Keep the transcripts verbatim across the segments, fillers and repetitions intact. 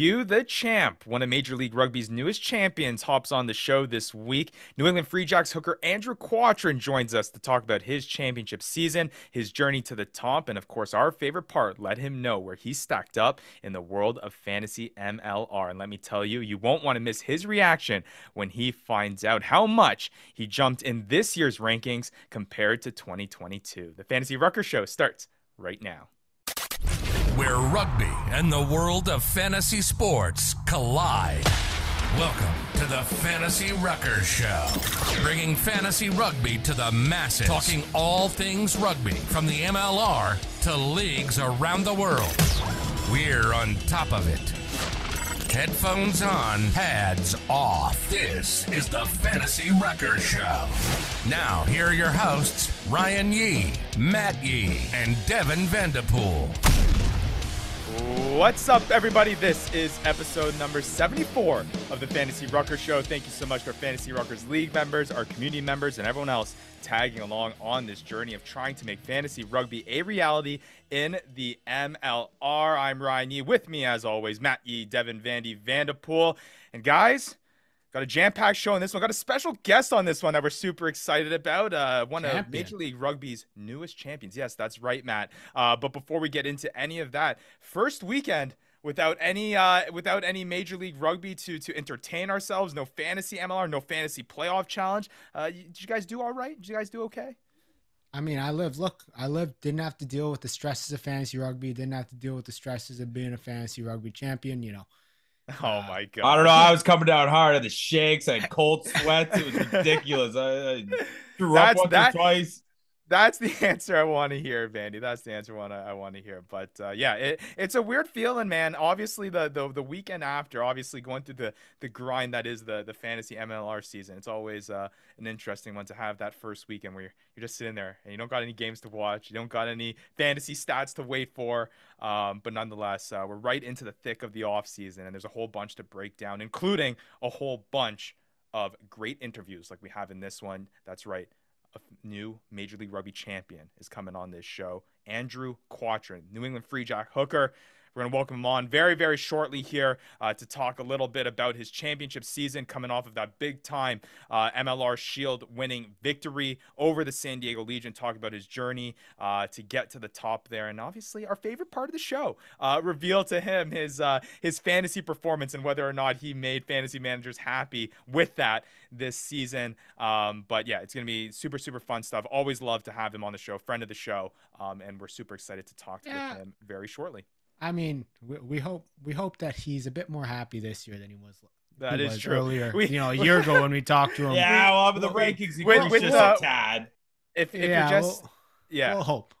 Q the Champ, one of Major League Rugby's newest champions, hops on the show this week. New England Free Jacks hooker Andrew Quattrin joins us to talk about his championship season, his journey to the top, and of course our favorite part, let him know where he stacked up in the world of fantasy M L R. And let me tell you, you won't want to miss his reaction when he finds out how much he jumped in this year's rankings compared to twenty twenty-two. The Fantasy Ruckers Show starts right now. Where rugby and the world of fantasy sports collide. Welcome to the Fantasy Ruckers Show, bringing fantasy rugby to the masses, talking all things rugby from the M L R to leagues around the world. We're on top of it. Headphones on, pads off. This is the Fantasy Ruckers Show. Now, here are your hosts, Ryan Yee, Matt Yee, and Devin Vanderpool. What's up, everybody? This is episode number seventy-four of the Fantasy Ruckers Show. Thank you so much to our Fantasy Ruckers League members, our community members, and everyone else tagging along on this journey of trying to make fantasy rugby a reality in the M L R. I'm Ryan Yee. With me, as always, Matt Yee, Devin Vandy, Vanderpool. And guys, got a jam-packed show on this one. Got a special guest on this one that we're super excited about. Uh, one Champion. Of Major League Rugby's newest champions. Yes, that's right, Matt. Uh, but before we get into any of that, first weekend without any uh, without any Major League Rugby to to entertain ourselves. No fantasy M L R, no fantasy playoff challenge. Uh, did you guys do all right? Did you guys do okay? I mean, I lived. Look, I lived. Didn't have to deal with the stresses of fantasy rugby. Didn't have to deal with the stresses of being a fantasy rugby champion. You know. Oh my God. I don't know. I was coming down hard at the shakes. I had cold sweats. It was ridiculous. I, I threw that's, up once that, or twice. That's the answer I want to hear, Vandy. That's the answer one I, I want to hear. But uh, yeah, it, it's a weird feeling, man. Obviously, the, the the weekend after, obviously going through the the grind that is the the fantasy M L R season. It's always uh, an interesting one to have that first weekend where you're, you're just sitting there and you don't got any games to watch. You don't got any fantasy stats to wait for. Um, but nonetheless, uh, we're right into the thick of the off season, and there's a whole bunch to break down, including a whole bunch of great interviews like we have in this one. That's right. A new Major League Rugby champion is coming on this show. Andrew Quattrin, New England Free Jack hooker. We're going to welcome him on very, very shortly here uh, to talk a little bit about his championship season coming off of that big-time uh, M L R Shield winning victory over the San Diego Legion, talk about his journey uh, to get to the top there, and obviously our favorite part of the show, uh, reveal to him his, uh, his fantasy performance and whether or not he made fantasy managers happy with that this season. Um, but, yeah, it's going to be super, super fun stuff. Always love to have him on the show, friend of the show, um, and we're super excited to talk yeah. with him very shortly. I mean, we, we hope we hope that he's a bit more happy this year than he was. That he is was true. Earlier, we, you know, a year ago when we talked to him. Yeah, well, the well, rankings he with, with just uh, a tad. If, if yeah, you're just, we'll, yeah, we'll hope.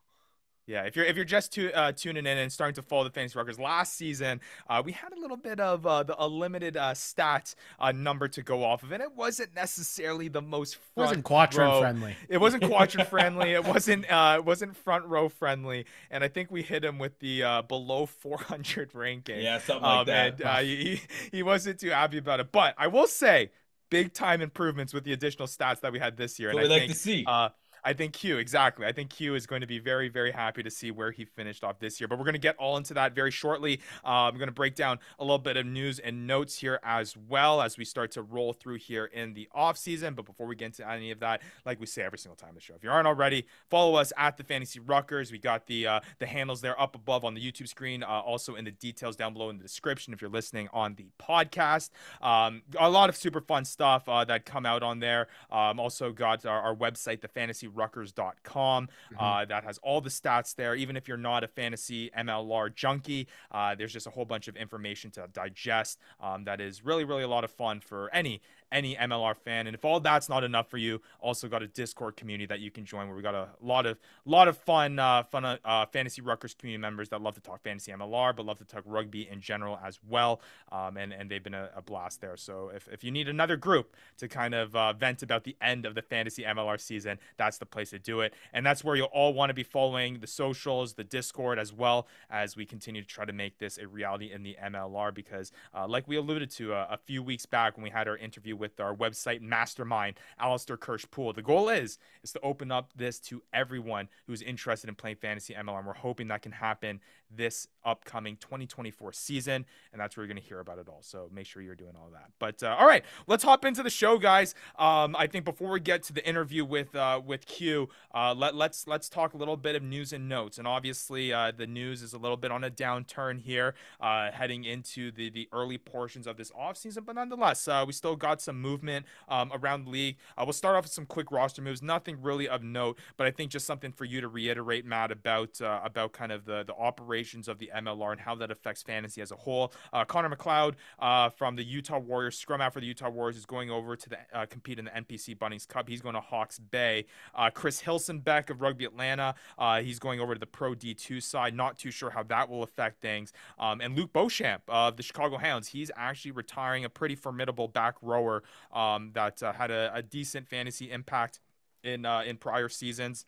Yeah, if you're if you're just to, uh, tuning in and starting to follow the Fantasy Ruckers, last season uh, we had a little bit of uh, the, a limited uh, stat uh, number to go off of, and it wasn't necessarily the most front it wasn't Quattrin friendly. It wasn't Quattrin friendly. It wasn't uh, it wasn't front row friendly, and I think we hit him with the uh, below four hundred ranking. Yeah, something like um, that. And, uh, he he wasn't too happy about it, but I will say big time improvements with the additional stats that we had this year. What and we I like think, to see. Uh, I think Q, exactly. I think Q is going to be very, very happy to see where he finished off this year. But we're going to get all into that very shortly. Uh, I'm going to break down a little bit of news and notes here as well as we start to roll through here in the offseason. But before we get into any of that, like we say every single time on the show, if you aren't already, follow us at the Fantasy Ruckers. We got the uh, the handles there up above on the YouTube screen, uh, also in the details down below in the description if you're listening on the podcast. Um, a lot of super fun stuff uh, that come out on there. Um, also got our, our website, the Fantasy Ruckers dot com. Mm-hmm. Uh, that has all the stats there. Even if you're not a fantasy M L R junkie, uh, there's just a whole bunch of information to digest. Um, that is really, really a lot of fun for any any M L R fan. And if all that's not enough for you, also got a Discord community that you can join where we got a lot of lot of fun uh, fun uh, Fantasy Ruckers community members that love to talk fantasy M L R, but love to talk rugby in general as well. Um, and and they've been a, a blast there. So if if you need another group to kind of uh, vent about the end of the fantasy M L R season, that's the place to do it. And that's where you'll all want to be following the socials, the Discord, as well as we continue to try to make this a reality in the M L R, because uh, like we alluded to a, a few weeks back when we had our interview with our website mastermind, Alistair Kirschpool, the goal is is to open up this to everyone who's interested in playing fantasy M L R. And we're hoping that can happen this upcoming twenty twenty-four season, and that's where you're going to hear about it all. So make sure you're doing all that. But uh, all right, let's hop into the show, guys. Um, I think before we get to the interview with uh, with Q, uh, let, let's let's talk a little bit of news and notes. And obviously, uh, the news is a little bit on a downturn here, uh, heading into the the early portions of this offseason. But nonetheless, uh, we still got some movement um, around the league. Uh, we'll start off with some quick roster moves. Nothing really of note, but I think just something for you to reiterate, Matt, about uh, about kind of the the operations of the M L R and how that affects fantasy as a whole. Uh, Connor McLeod uh, from the Utah Warriors, scrum out for the Utah Warriors, is going over to the, uh, compete in the N P C Bunnings Cup. He's going to Hawks Bay. Uh, Chris Hilsenbeck of Rugby Atlanta, uh, he's going over to the Pro D two side. Not too sure how that will affect things. Um, and Luke Beauchamp of the Chicago Hounds, he's actually retiring, a pretty formidable back rower um, that uh, had a, a decent fantasy impact in uh, in prior seasons.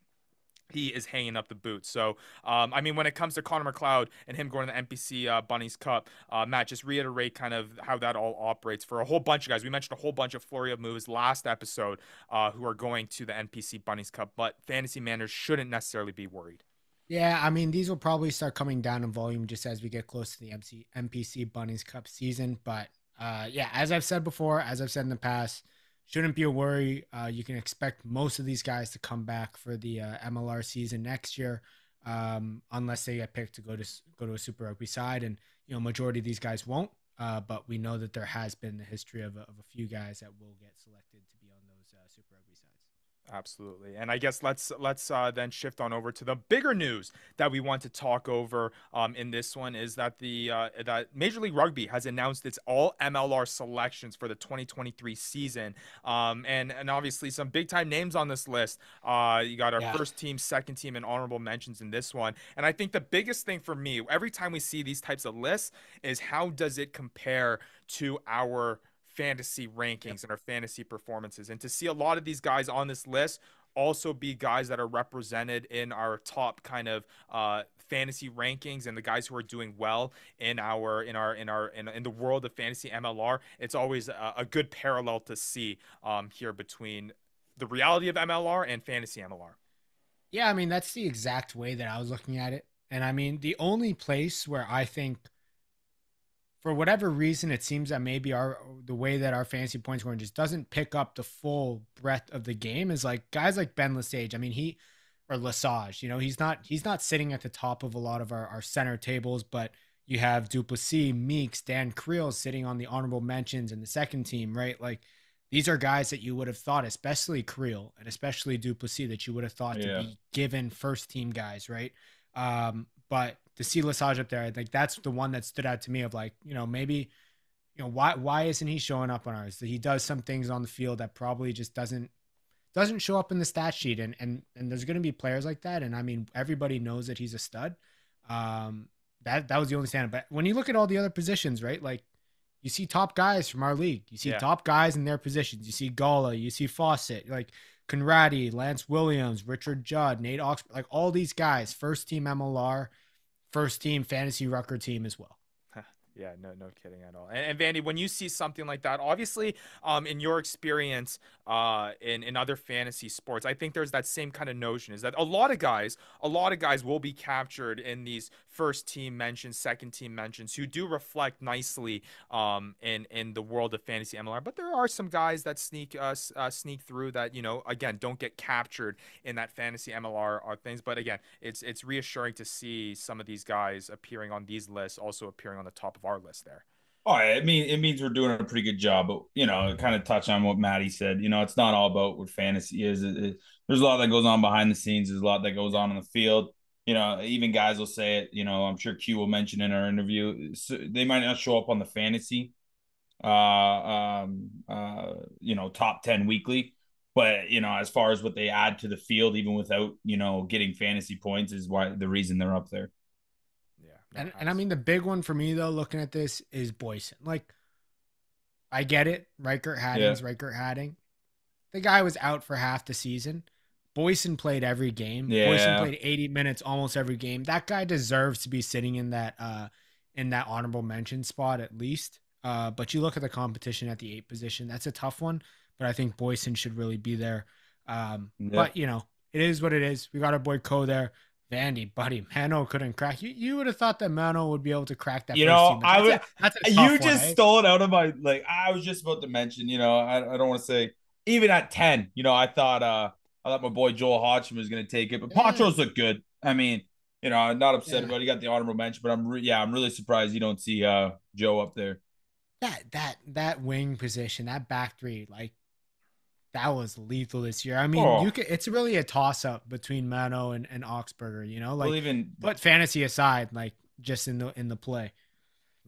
He is hanging up the boots. So, um, I mean, when it comes to Connor McLeod and him going to the N P C uh, Bunnings Cup, uh, Matt, just reiterate kind of how that all operates for a whole bunch of guys. We mentioned a whole bunch of flurry of moves last episode uh, who are going to the N P C Bunnings Cup, but fantasy managers shouldn't necessarily be worried. Yeah, I mean, these will probably start coming down in volume just as we get close to the M C N P C Bunnings Cup season. But, uh, yeah, as I've said before, as I've said in the past, shouldn't be a worry. Uh, you can expect most of these guys to come back for the uh, M L R season next year, um, unless they get picked to go to go to a Super Rugby side. And you know, majority of these guys won't. Uh, but we know that there has been the history of, of a few guys that will get selected to be on those uh, Super Rugby sides. Absolutely. And I guess let's let's uh, then shift on over to the bigger news that we want to talk over um, in this one is that the uh, that Major League Rugby has announced its all M L R selections for the twenty twenty-three season. Um, and, and obviously some big time names on this list. Uh, you got our yeah. first team, second team, and honorable mentions in this one. And I think the biggest thing for me every time we see these types of lists is how does it compare to our fantasy rankings yep. and our fantasy performances. And to see a lot of these guys on this list also be guys that are represented in our top kind of uh fantasy rankings and the guys who are doing well in our in our in our in, in the world of fantasy M L R, it's always a, a good parallel to see um here between the reality of M L R and fantasy M L R. Yeah, I mean, that's the exact way that I was looking at it. And I mean, the only place where I think for whatever reason, it seems that maybe our the way that our fantasy points scoring just doesn't pick up the full breadth of the game is like guys like Ben Lesage. I mean, he or Lesage, you know, he's not he's not sitting at the top of a lot of our, our center tables, but you have Duplessis, Meeks, Dan Creel sitting on the honorable mentions and the second team, right? Like these are guys that you would have thought, especially Creel and especially Duplessis, that you would have thought yeah. to be given first team guys, right? Um, but to see Lesage up there, I think that's the one that stood out to me of like, you know, maybe, you know, why why isn't he showing up on ours? He does some things on the field that probably just doesn't doesn't show up in the stat sheet. And and and there's gonna be players like that. And I mean, everybody knows that he's a stud. Um that that was the only standout. But when you look at all the other positions, right? Like you see top guys from our league. You see yeah. top guys in their positions. You see Gala, you see Fawcett, like Conradi, Lance Williams, Richard Judd, Nate Augspurger, like all these guys, first team M L R. First team fantasy rucker team as well. Yeah, no, no kidding at all. And, and Vandy, when you see something like that, obviously, um, in your experience, uh, in in other fantasy sports, I think there's that same kind of notion is that a lot of guys, a lot of guys will be captured in these first team mentions, second team mentions, who do reflect nicely, um, in in the world of fantasy M L R. But there are some guys that sneak us uh, uh, sneak through that, you know, again, don't get captured in that fantasy M L R or things. But again, it's it's reassuring to see some of these guys appearing on these lists, also appearing on the top of our list there. All right. I mean, it means we're doing a pretty good job, but you know, kind of touch on what Matty said, you know, it's not all about what fantasy is. It, it, there's a lot that goes on behind the scenes. There's a lot that goes on in the field. You know, even guys will say it, you know, I'm sure Q will mention in our interview, so they might not show up on the fantasy, uh, um, uh, you know, top ten weekly, but you know, as far as what they add to the field, even without, you know, getting fantasy points is why the reason they're up there. And, and I mean, the big one for me, though, looking at this is Boysen. Like, I get it. Rikert Hadding's yeah. Rikert Hadding. The guy was out for half the season. Boysen played every game. Yeah. Boysen played eighty minutes almost every game. That guy deserves to be sitting in that uh, in that honorable mention spot at least. Uh, but you look at the competition at the eight position. That's a tough one, but I think Boysen should really be there. Um, yeah. But, you know, it is what it is. We got our boy Co there. Vandy, buddy, Mano couldn't crack. You You would have thought that Mano would be able to crack that. You know, I would. That's a, that's a you just one, stole it out of my, like, I was just about to mention, you know, I, I don't want to say, even at ten, you know, I thought uh, I thought my boy Joel Hodgman was going to take it, but yeah. Patro's look good. I mean, you know, I'm not upset yeah. about it. He got the honorable mention, but I'm, re yeah, I'm really surprised you don't see uh, Joe up there. That, that, that wing position, that back three, like, that was lethal this year. I mean, oh. you could, it's really a toss-up between Mano and, and Augspurger, you know? Like, well, even but fantasy aside, like, just in the in the play.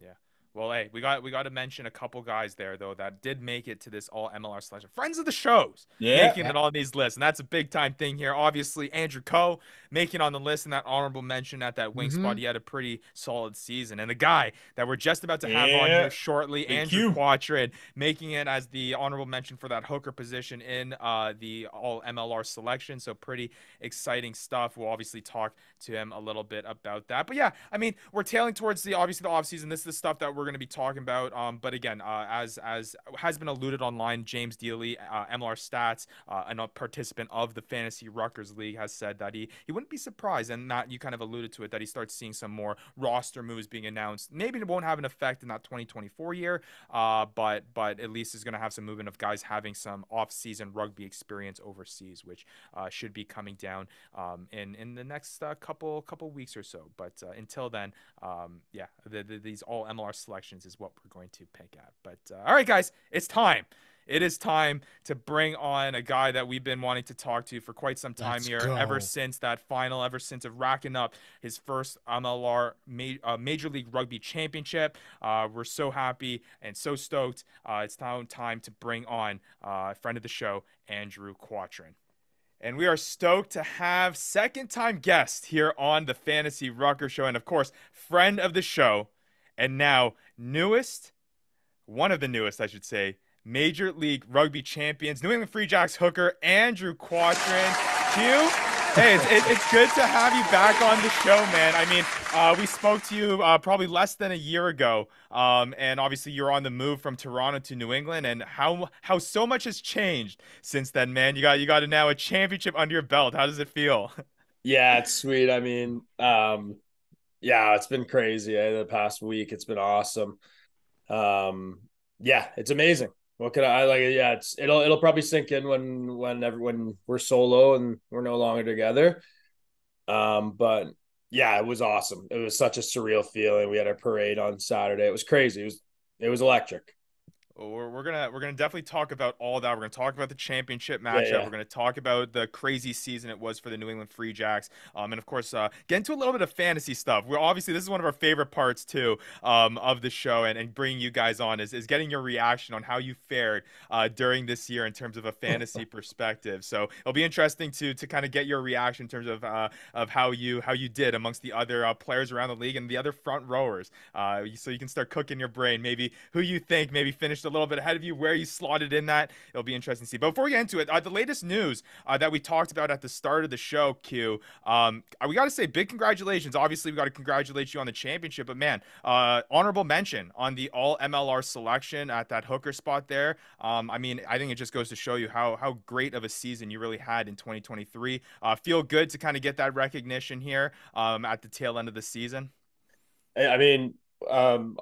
Yeah. Well, hey, we got we got to mention a couple guys there, though, that did make it to this all-M L R selection. Friends of the shows yeah. making yeah. it on these lists, and that's a big-time thing here. Obviously, Andrew Ko making on the list, and that honorable mention at that wing mm-hmm. spot. He had a pretty solid season. And the guy that we're just about to have yeah. on here shortly, Thank Andrew Quattrin, making it as the honorable mention for that hooker position in uh, the all-M L R selection. So pretty exciting stuff. We'll obviously talk to him a little bit about that. But, yeah, I mean, we're tailing towards the obviously the offseason. This is the stuff that we're going to be talking about, um but again, uh as as has been alluded online, James Dealey, uh M L R Stats, uh and a participant of the Fantasy Ruckers League, has said that he he wouldn't be surprised, and that you kind of alluded to it, that he starts seeing some more roster moves being announced. Maybe it won't have an effect in that twenty twenty-four year, uh but but at least is going to have some movement of guys having some off-season rugby experience overseas, which uh should be coming down um in in the next uh, couple couple weeks or so. But uh, until then, um yeah the, the, these all M L R selections selections is what we're going to pick at. But uh, all right, guys, it's time. It is time to bring on a guy that we've been wanting to talk to for quite some time Let's here, go. ever since that final, ever since of racking up his first M L R ma uh, Major League Rugby Championship. Uh, we're so happy and so stoked. Uh, it's now time to bring on a uh, friend of the show, Andrew Quattrin. And we are stoked to have second-time guest here on the Fantasy Rucker Show, and, of course, friend of the show, and now newest, one of the newest, I should say, Major League Rugby champions, New England Free Jacks hooker, Andrew Quattrin. Q, hey, it's, it, it's good to have you back on the show, man. I mean, uh, we spoke to you uh, probably less than a year ago, um, and obviously you're on the move from Toronto to New England, and how how so much has changed since then, man. You got you got now a championship under your belt. How does it feel? Yeah, it's sweet. I mean, um. Yeah, it's been crazy. Eh? The past week, it's been awesome. Um, yeah, it's amazing. What could I like? Yeah, it's it'll it'll probably sink in when when everyone we're solo and we're no longer together. Um, but yeah, it was awesome. It was such a surreal feeling. We had our parade on Saturday. It was crazy. It was it was electric. We're, we're gonna we're gonna definitely talk about all that. We're gonna talk about the championship matchup. Yeah, yeah. We're gonna talk about the crazy season it was for the New England Free Jacks, um, and of course uh, get into a little bit of fantasy stuff. We're obviously this is one of our favorite parts too um, of the show, and, and bringing you guys on is is getting your reaction on how you fared uh, during this year in terms of a fantasy perspective. So it'll be interesting to to kind of get your reaction in terms of uh, of how you how you did amongst the other uh, players around the league and the other front rowers. Uh, so you can start cooking your brain, maybe who you think maybe finished a little bit ahead of you, where you slotted in that. It'll be interesting to see. But before we get into it, uh, the latest news uh, that we talked about at the start of the show, Q, um, we got to say big congratulations. Obviously, we got to congratulate you on the championship, but man, uh, honorable mention on the all-M L R selection at that hooker spot there. Um, I mean, I think it just goes to show you how how great of a season you really had in twenty twenty-three. Uh, feel good to kind of get that recognition here um, at the tail end of the season. I mean, um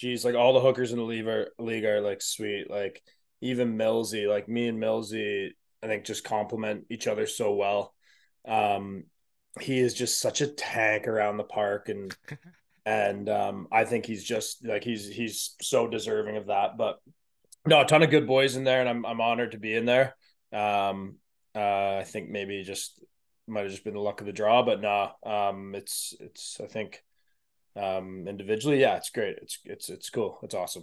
geez, like all the hookers in the league are, league are like sweet. Like even Milsey, like me and Milsey, I think just complement each other so well. Um, he is just such a tank around the park, and and um, I think he's just like he's he's so deserving of that. But no, a ton of good boys in there, and I'm I'm honored to be in there. Um, uh, I think maybe just might have just been the luck of the draw, but nah, um, it's it's I think. Um, individually, yeah, it's great. It's it's it's cool. It's awesome.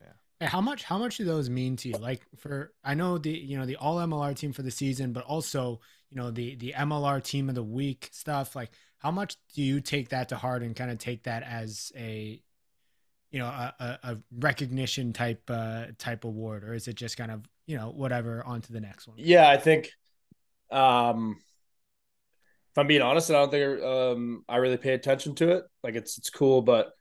Yeah. Hey, how much how much do those mean to you? Like for I know the you know the all M L R team for the season, but also you know the the M L R team of the week stuff. Like how much do you take that to heart and kind of take that as a you know a, a recognition type uh, type award, or is it just kind of you know whatever on to the next one? Yeah, I think Um, if I'm being honest, I don't think um, I really pay attention to it. Like, it's it's cool, but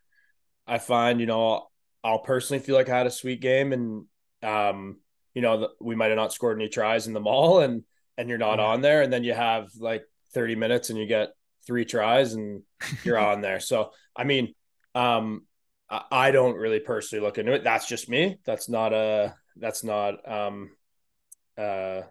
I find, you know, I'll, I'll personally feel like I had a sweet game, and um, you know, the, we might have not scored any tries in the mall, and and you're not on there, and then you have like thirty minutes, and you get three tries, and you're on there. So, I mean, um, I, I don't really personally look into it. That's just me. That's not a that's not um, uh,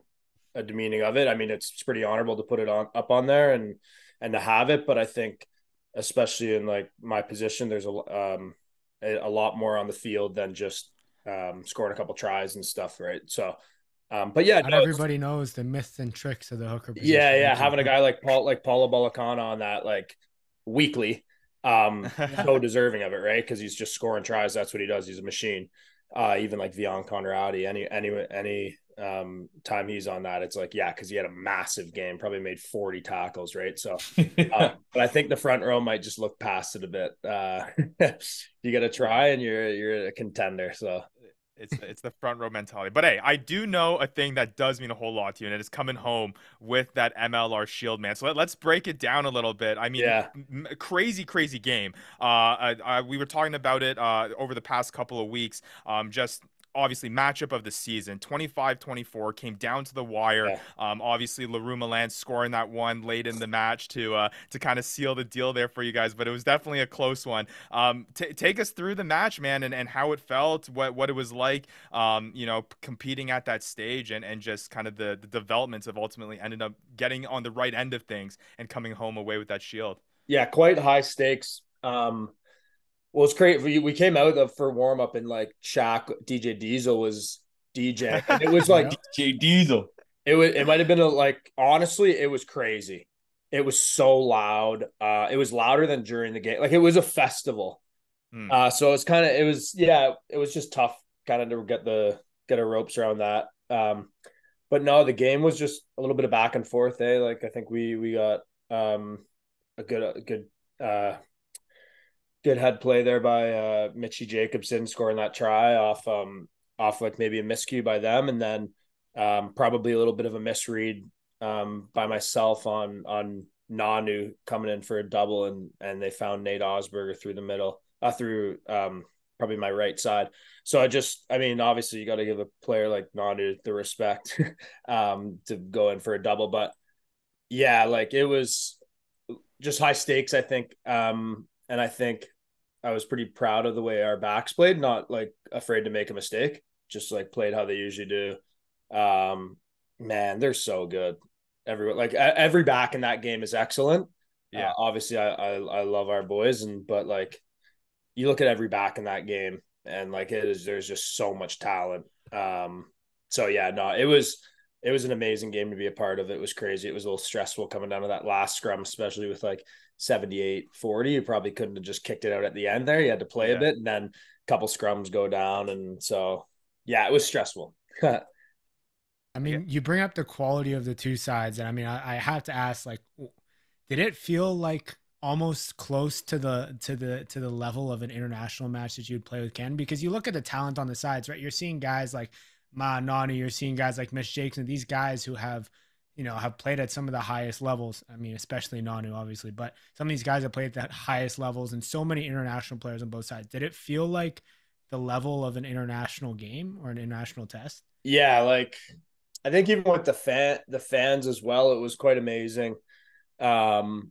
a demeaning of it. I mean, it's, it's pretty honorable to put it on up on there and and to have it, but I think, especially in like my position, there's a um. a lot more on the field than just um, scoring a couple tries and stuff. Right. So, um, but yeah, no, everybody knows the myths and tricks of the hooker position. Yeah. Yeah. Having a guy like Paul, like Paula Balakana on that, like weekly, um, so deserving of it. Right. Cause he's just scoring tries. That's what he does. He's a machine. Uh, even like Vian Conradi, any, any, any um, time he's on that, it's like, yeah. Cause he had a massive game, probably made forty tackles. Right. So, uh, but I think the front row might just look past it a bit. Uh, you got to try and you're, you're a contender. So it's, it's the front row mentality, but hey, I do know a thing that does mean a whole lot to you, and it is coming home with that M L R Shield, man. So let, let's break it down a little bit. I mean, yeah. m- crazy, crazy game. Uh, I, I, we were talking about it uh, over the past couple of weeks. Um, just obviously matchup of the season, twenty-five twenty-four, came down to the wire. Yeah. Um, obviously LaRue Milan scoring that one late in the match to uh, to kind of seal the deal there for you guys, but it was definitely a close one. Um, t- take us through the match, man, and, and how it felt, what what it was like, um, you know, competing at that stage, and, and just kind of the, the developments of ultimately ended up getting on the right end of things and coming home away with that shield. Yeah, quite high stakes. Um Well, it's great. We, we came out of, for warm up, and like Shaq, D J Diesel was DJing. And it was like D J Diesel. It was. It might have been a, like, honestly, it was crazy. It was so loud. Uh, it was louder than during the game. Like, it was a festival. Mm. Uh, so it was kind of. It was yeah. It was just tough, kind of to get the get our ropes around that. Um, but no, the game was just a little bit of back and forth. Eh? Like, I think we we got um a good a good. Uh, Good head play there by uh, Mitchie Jacobson, scoring that try off um, off like maybe a miscue by them, and then um, probably a little bit of a misread um, by myself on on Nanu coming in for a double, and and they found Nate Augspurger through the middle, uh, through um, probably my right side. So I just, I mean, obviously you got to give a player like Nanu the respect um, to go in for a double, but yeah, like it was just high stakes, I think. Um, And I think I was pretty proud of the way our backs played, not like afraid to make a mistake, just like played how they usually do. Um, man, they're so good. Everyone, like every back in that game is excellent. Yeah. Uh, obviously I, I, I love our boys, and, but like you look at every back in that game, and like it is, there's just so much talent. Um, so yeah, no, it was, it was an amazing game to be a part of. It was crazy. It was a little stressful coming down to that last scrum, especially with like seventy-eight forty. You probably couldn't have just kicked it out at the end there. You had to play yeah. a bit, and then a couple scrums go down. And so, yeah, it was stressful. I mean, yeah. You bring up the quality of the two sides. And I mean, I, I have to ask, like, did it feel like almost close to the, to the, to the level of an international match that you'd play with Ken? Because you look at the talent on the sides, right? You're seeing guys like Ma Nani, you're seeing guys like Mitch Jackson, these guys who have, you know, have played at some of the highest levels. I mean, especially Nanu, obviously, but some of these guys have played at the highest levels, and so many international players on both sides. Did it feel like the level of an international game or an international test? Yeah, like I think even with the fan, the fans as well, it was quite amazing. Um,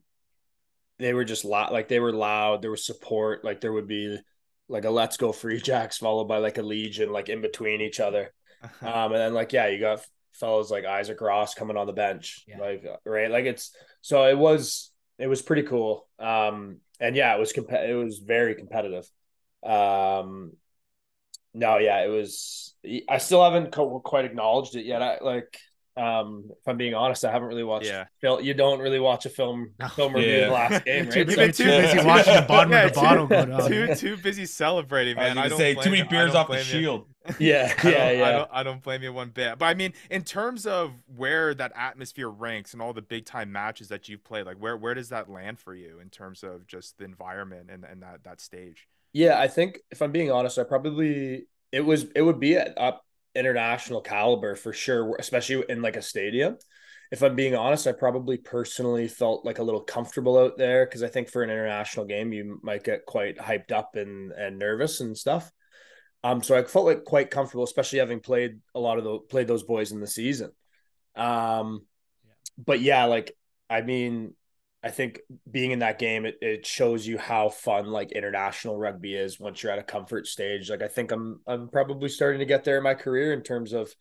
they were just loud, like they were loud. There was support. Like there would be like a Let's Go Free Jacks followed by like a Legion, like in between each other. Uh-huh. Um, and then like, yeah, you got fellows like Isaac Ross coming on the bench, yeah. like, right. Like it's, so it was, it was pretty cool. Um, and yeah, it was, comp- it was very competitive. Um, no, yeah, it was, I still haven't co- quite acknowledged it yet. I like, um, if I'm being honest, I haven't really watched yeah. film. You don't really watch a film, no. film review yeah. of the last game, right? You've been too busy watching the bottom yeah, of the bottle go down. Too, too busy celebrating, man. I, I don't say too many beers off the shield. Yeah, yeah, I don't, yeah. I don't, I don't blame you one bit. But I mean, in terms of where that atmosphere ranks and all the big time matches that you've played, like where, where does that land for you in terms of just the environment and, and that, that stage? Yeah, I think if I'm being honest, I probably, it was, it would be at up international caliber for sure, especially in like a stadium. if I'm being honest, I probably personally felt like a little comfortable out there, because I think for an international game, you might get quite hyped up and, and nervous and stuff. Um, so I felt like quite comfortable, especially having played a lot of the played those boys in the season. Um, but yeah, like, I mean, I think being in that game, it, it shows you how fun like international rugby is once you're at a comfort stage. Like, I think I'm, I'm probably starting to get there in my career in terms of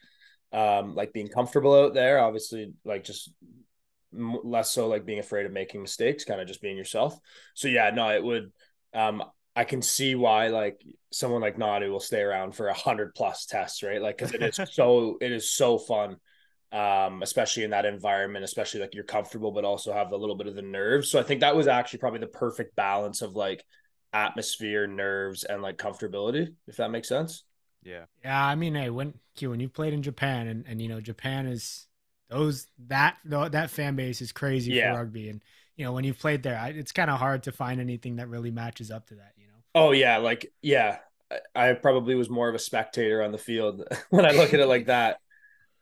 um, like being comfortable out there, obviously, like just m- less so like being afraid of making mistakes, kind of just being yourself. So yeah, no, it would, um, I can see why like someone like Nanu will stay around for a hundred plus tests, right? Like, cause it is so, it is so fun. Um, especially in that environment, especially like you're comfortable, but also have a little bit of the nerves. So I think that was actually probably the perfect balance of like atmosphere, nerves, and like comfortability, if that makes sense. Yeah. Yeah. I mean, hey, when when you played in Japan and, and, you know, Japan is those, that, that fan base is crazy yeah. for rugby. And, you know, when you've played there, I, it's kind of hard to find anything that really matches up to that, you know? Oh yeah. Like, yeah, I, I probably was more of a spectator on the field when I look at it like that.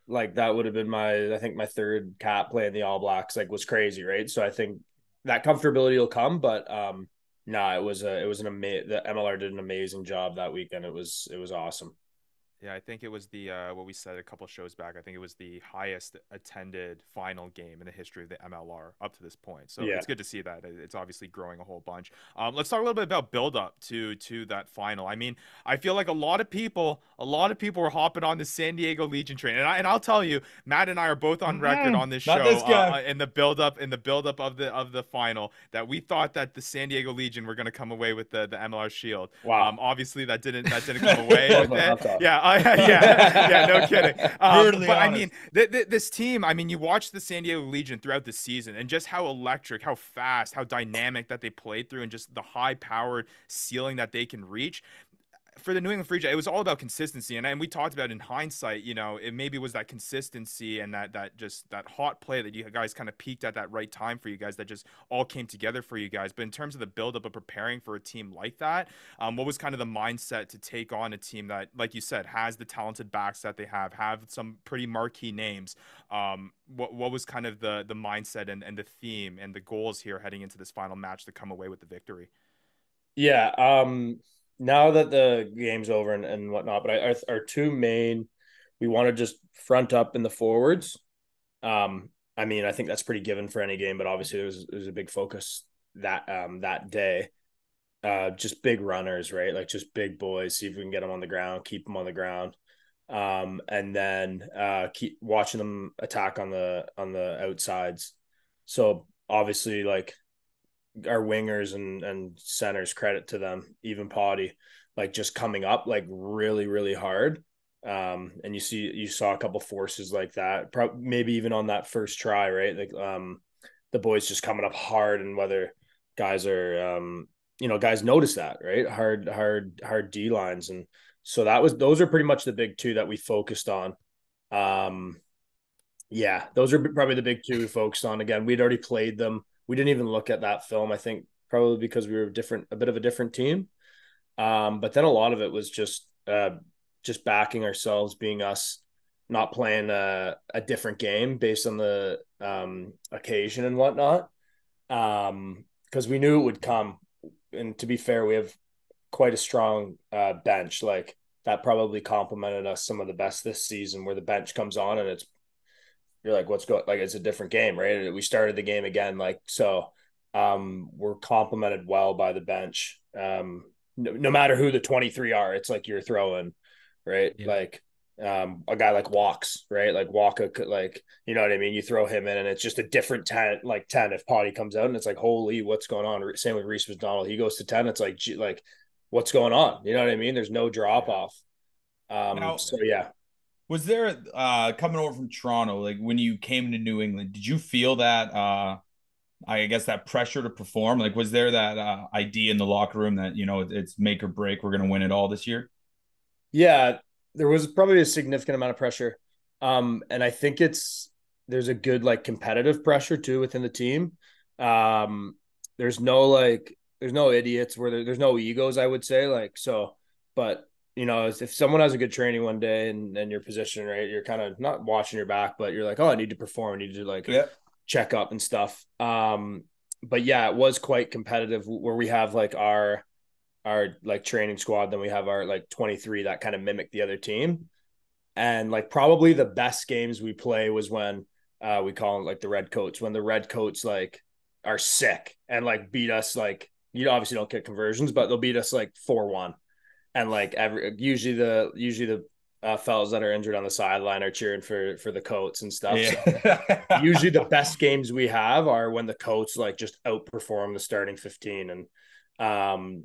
Like that would have been my, I think my third cap playing the All Blacks, like was crazy. Right. So I think that comfortability will come, but um, no, nah, it was a, it was an amazing, the M L R did an amazing job that weekend. It was, it was awesome. Yeah. I think it was the, uh, what we said a couple of shows back, I think it was the highest attended final game in the history of the M L R up to this point. So yeah. It's good to see that it's obviously growing a whole bunch. Um, let's talk a little bit about build up to, to that final. I mean, I feel like a lot of people, a lot of people were hopping on the San Diego Legion train. And I, and I'll tell you, Matt and I are both on record mm-hmm. on this show this uh, in the build up in the build up of the, of the final that we thought that the San Diego Legion were going to come away with the, the M L R Shield. Wow. Um, obviously that didn't, that didn't come away with it. Yeah. Uh, yeah, yeah, no kidding. Um, but honest. I mean, th- th- this team, I mean, you watch the San Diego Legion throughout the season and just how electric, how fast, how dynamic that they played through and just the high-powered ceiling that they can reach. For the New England Free Jacks, it was all about consistency. And, and we talked about in hindsight, you know, it maybe was that consistency and that that just that hot play that you guys kind of peaked at that right time for you guys that just all came together for you guys. But in terms of the buildup of preparing for a team like that, um, what was kind of the mindset to take on a team that, like you said, has the talented backs that they have, have some pretty marquee names? Um, what what was kind of the, the mindset and, and the theme and the goals here heading into this final match to come away with the victory? Yeah, um... now that the game's over and, and whatnot, but I, our, our two main, we want to just front up in the forwards. Um, I mean, I think that's pretty given for any game, but obviously there was, there was a big focus that um, that day. Uh, just big runners, right? Like just big boys, see if we can get them on the ground, keep them on the ground. Um, and then uh, keep watching them attack on the on the outsides. So obviously like, our wingers and, and centers, credit to them, even Potty, like just coming up like really, really hard. Um, and you see, you saw a couple forces like that, probably maybe even on that first try, right? Like um, the boys just coming up hard, and whether guys are, um, you know, guys notice that, right? Hard, hard, hard D lines. And so that was, those are pretty much the big two that we focused on. Um, yeah, those are probably the big two we focused on. Again, we'd already played them. We didn't even look at that film, I think, probably because we were different, a bit of a different team. Um, but then a lot of it was just uh, just backing ourselves, being us, not playing a, a different game based on the um, occasion and whatnot. Um, because we knew it would come. And to be fair, we have quite a strong uh, bench. Like, that probably complimented us some of the best this season, where the bench comes on and it's, you're like, what's going, like, it's a different game, right? We started the game again. Like, so um, we're complimented well by the bench. Um, no, no matter who the twenty-three are, it's like you're throwing, right? Yeah. Like um, a guy like Walks, right? Like Walker, like, you know what I mean? You throw him in and it's just a different ten, like ten if Potty comes out and it's like, holy, what's going on? Same with Reese McDonald. He goes to ten. It's like, like, what's going on? You know what I mean? There's no drop off. Um, now- so, yeah. Was there, uh, coming over from Toronto, like when you came to New England, did you feel that, uh, I guess that pressure to perform? Like, was there that uh, idea in the locker room that, you know, it's make or break, we're going to win it all this year? Yeah, there was probably a significant amount of pressure. Um, and I think it's, there's a good, like, competitive pressure too within the team. Um, there's no, like, there's no idiots where there, there's no egos, I would say, like, so, but you know, if someone has a good training one day and, and your position, right, you're kind of not watching your back, but you're like, oh, I need to perform. I need to like yeah. check up and stuff. Um, but yeah, it was quite competitive where we have like our, our like training squad. Then we have our like twenty-three that kind of mimic the other team. And like probably the best games we play was when uh, we call it like the red coats, when the red coats like are sick and like beat us. Like, you obviously don't get conversions, but they'll beat us like four one. And like every, usually the, usually the uh, fellas that are injured on the sideline are cheering for, for the coats and stuff. Yeah. So usually the best games we have are when the coats like just outperform the starting fifteen. And um,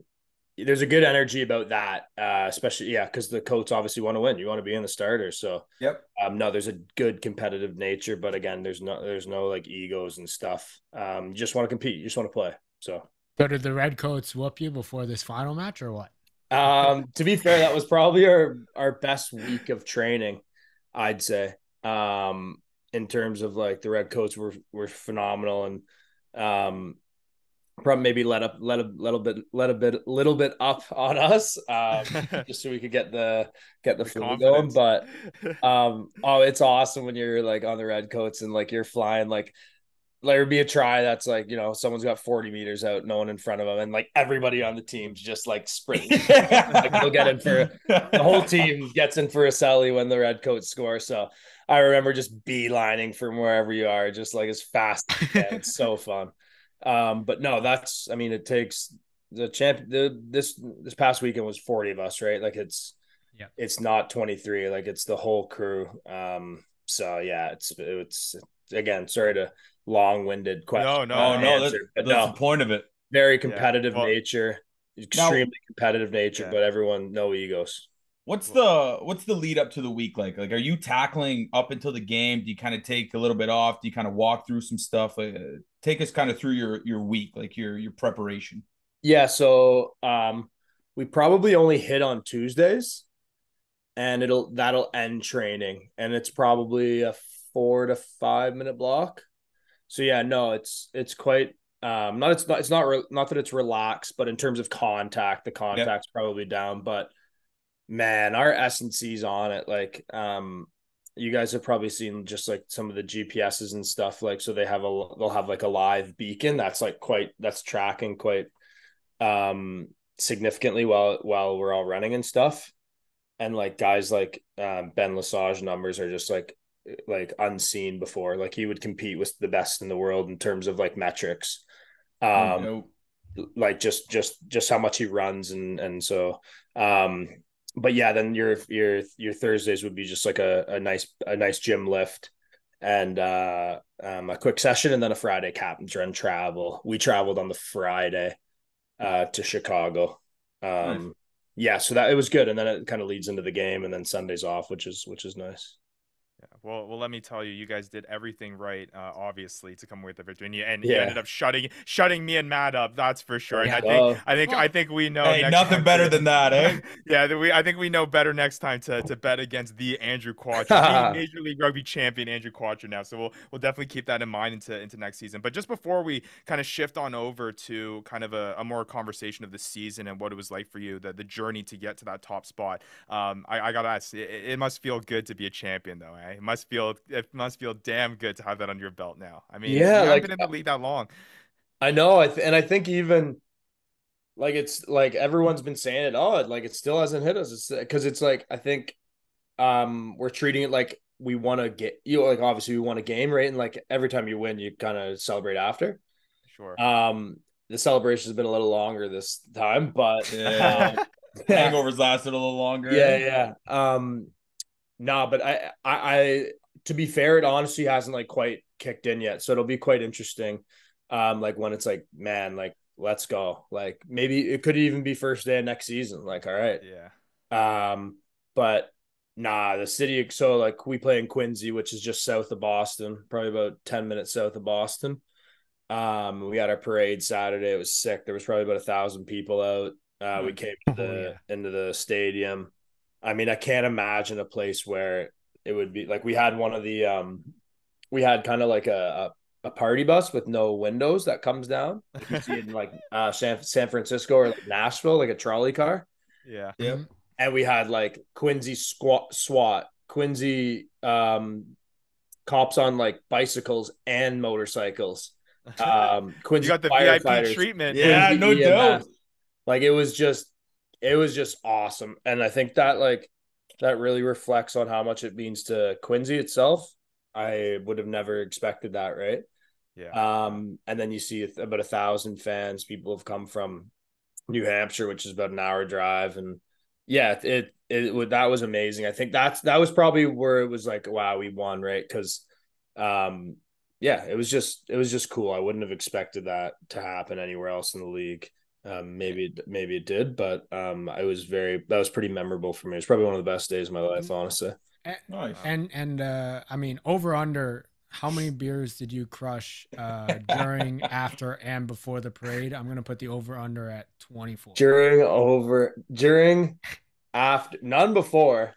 there's a good energy about that, uh, especially, yeah, because the coats obviously want to win. You want to be in the starter. So yep. Um, no, there's a good competitive nature, but again, there's no, there's no like egos and stuff. Um, you just want to compete. You just want to play. So. So did the red coats whoop you before this final match or what? Um, to be fair, that was probably our, our best week of training, I'd say, um, in terms of like the red coats were, were phenomenal and, um, probably maybe let up, let a little bit, let a bit, little bit up on us, um, just so we could get the, get the, the flu going. But, um, oh, it's awesome when you're like on the red coats and like, you're flying, like, there would be a try that's like, you know, someone's got forty meters out, no one in front of them, and like everybody on the team's just like sprinting. Like they'll get in for a, the whole team gets in for a celly when the red coats score. So I remember just beelining from wherever you are, just like as fast as you can. It's so fun. Um, but no, that's I mean, it takes the champ. The, this this past weekend was forty of us, right? Like it's yeah, it's not twenty-three. Like it's the whole crew. Um, so yeah, it's it's again, sorry to. long-winded question. No, no, uh, no. Answer, that's, that's no, the point of it. Very competitive yeah, well, nature, extremely now, competitive nature, yeah. But everyone, no egos. What's the what's the lead up to the week like? Like, are you tackling up until the game? Do you kind of take a little bit off? Do you kind of walk through some stuff? Like, uh, take us kind of through your your week, like your your preparation. Yeah. So um, we probably only hit on Tuesdays, and it'll that'll end training, and it's probably a four to five minute block. So yeah, no, it's it's quite um, not it's not it's not re- not that it's relaxed, but in terms of contact, the contact's yep. probably down. But man, our S and C's on it. Like um, you guys have probably seen just like some of the G P S's and stuff. Like so, they have a they'll have like a live beacon that's like quite that's tracking quite um, significantly while while we're all running and stuff. And like guys like um, Ben Lesage numbers are just like. like unseen before. Like he would compete with the best in the world in terms of like metrics, um oh, no. like just just just how much he runs and and so um but yeah, then your your your Thursdays would be just like a, a nice a nice gym lift and uh um a quick session, and then a Friday captain's run travel. We traveled on the Friday uh to Chicago. um nice. Yeah, so that it was good, and then it kind of leads into the game, and then Sunday's off, which is which is nice. Yeah. Well, well, let me tell you, you guys did everything right, uh, obviously, to come with the victory, and you, and yeah. you ended up shutting, shutting me and Matt up. That's for sure. And yeah. I think, uh, I think, well, I think we know. Hey, nothing better to, than that, eh? Yeah, we. I think we know better next time to to bet against the Andrew Quattrin, the Major League Rugby champion Andrew Quattrin. Now, so we'll we'll definitely keep that in mind into into next season. But just before we kind of shift on over to kind of a, a more conversation of the season and what it was like for you, the the journey to get to that top spot. Um, I, I gotta ask, it, it must feel good to be a champion, though. Eh? It must feel it must feel damn good to have that under your belt now. I mean, yeah, you like, been in the league that long. I know, I th- and I think even like it's like everyone's been saying it. Oh, like it still hasn't hit us. It's because it's like I think um we're treating it like we want to get you know, like obviously we won a game, right? And like every time you win, you kind of celebrate after. Sure. Um, the celebration has been a little longer this time, but yeah. um, hangovers lasted a little longer. Yeah, yeah. Um. No, but I, I, I, to be fair, it honestly hasn't like quite kicked in yet. So it'll be quite interesting. Um, like when it's like, man, like, let's go. Like maybe it could even be first day of next season. Like, all right. Yeah. Um, but nah, the city. So like we play in Quincy, which is just south of Boston, probably about ten minutes south of Boston. Um, we got our parade Saturday. It was sick. There was probably about a thousand people out. Uh, we came to the, oh, yeah. into the stadium. I mean, I can't imagine a place where it would be like we had one of the um, we had kind of like a, a, a party bus with no windows that comes down. Like you see it in like uh, San, San Francisco or like Nashville, like a trolley car. Yeah. Yep. and we had like Quincy squat, SWAT, Quincy um, cops on like bicycles and motorcycles. Um, Quincy you got the V I P treatment. Yeah, no doubt. Like it was just, it was just awesome. And I think that like that really reflects on how much it means to Quincy itself. I would have never expected that, right? Yeah. Um, and then you see about a thousand fans. People have come from New Hampshire, which is about an hour drive, and yeah, it it, it that was amazing. I think that's that was probably where it was like, wow, we won, right? Because, um, yeah, it was just it was just cool. I wouldn't have expected that to happen anywhere else in the league. Um, maybe maybe it did, but um, I was very that was pretty memorable for me. It's probably one of the best days of my life, honestly. And nice. and, and uh, I mean, over under. How many beers did you crush uh, during, after, and before the parade? I'm gonna put the over under at twenty-four. During, over, during, after, none before.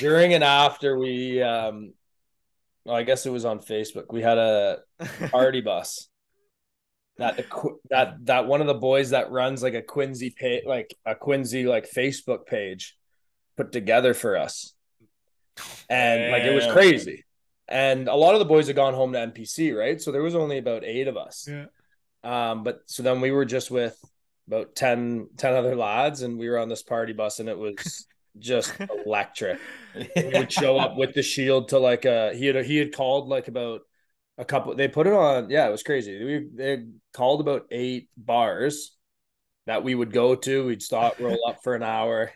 During and after, we, um, well, I guess it was on Facebook. We had a party bus. That that that one of the boys that runs like a Quincy page, like a Quincy like Facebook page, put together for us, and Damn. like it was crazy. And a lot of the boys had gone home to N P C, right? So there was only about eight of us. Yeah. Um, but so then we were just with about ten, ten other lads, and we were on this party bus, and it was just electric. Yeah. We would show up with the shield to like a he had a, he had called like about a couple. They put it on. Yeah, it was crazy. We they called about eight bars that we would go to. We'd stop, roll up for an hour.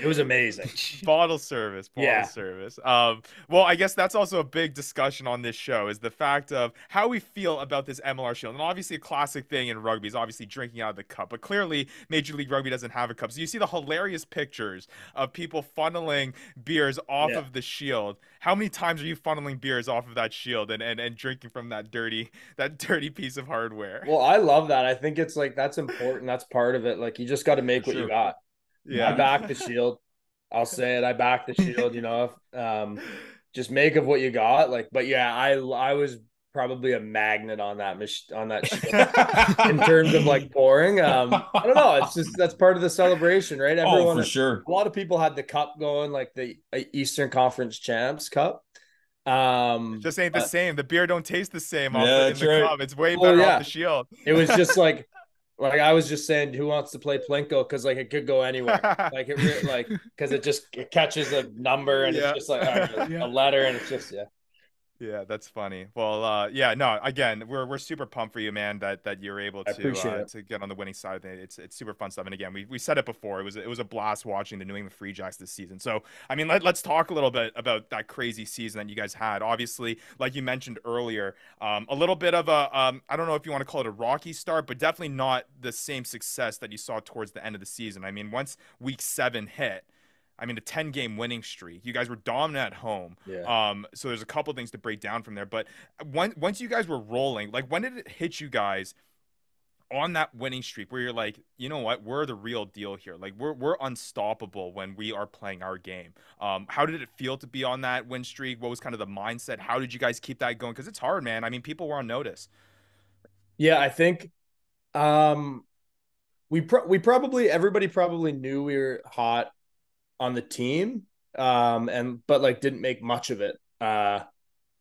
It was amazing. Bottle service, bottle yeah. service. Um, well, I guess that's also a big discussion on this show, is the fact of how we feel about this M L R Shield. And obviously a classic thing in rugby is obviously drinking out of the cup, but clearly Major League Rugby doesn't have a cup. So you see the hilarious pictures of people funneling beers off yeah. of the shield. How many times are you funneling beers off of that shield and, and, and drinking from that dirty, that dirty piece of hardware? Well, I love that. I think it's like, that's important. That's part of it. Like you just got to make what sure. you got. Yeah, I back the shield. I'll say it. I back the shield, you know, um, just make of what you got. Like, but yeah, I, I was probably a magnet on that, on that shield in terms of like pouring. Um, I don't know. It's just, that's part of the celebration, right? Everyone, oh, for sure. A lot of people had the cup going, like the Eastern Conference Champs Cup. Um, it just ain't the uh, same. The beer don't taste the same. Off yeah, in the right. cup. It's way better well, yeah. off the shield. It was just like, like I was just saying, who wants to play Plinko? Because like it could go anywhere. Like it, like because it just it catches a number and yeah. it's just like right, yeah. a letter, and it's just yeah. Yeah, that's funny. Well, uh, yeah, no. Again, we're we're super pumped for you, man. That that you're able to uh, to get on the winning side of it. It's it's super fun stuff. And again, we we said it before. It was it was a blast watching the New England Free Jacks this season. So I mean, let, let's talk a little bit about that crazy season that you guys had. Obviously, like you mentioned earlier, um, a little bit of a um, I don't know if you want to call it a rocky start, but definitely not the same success that you saw towards the end of the season. I mean, once week seven hit. I mean, a ten game winning streak. You guys were dominant at home. Yeah. Um, so there's a couple of things to break down from there. But when, once you guys were rolling, like when did it hit you guys on that winning streak where you're like, you know what, we're the real deal here. Like we're, we're unstoppable when we are playing our game. Um, how did it feel to be on that win streak? What was kind of the mindset? How did you guys keep that going? Because it's hard, man. I mean, people were on notice. Yeah, I think um, we, pro we probably, everybody probably knew we were hot on the team, um and but like didn't make much of it. Uh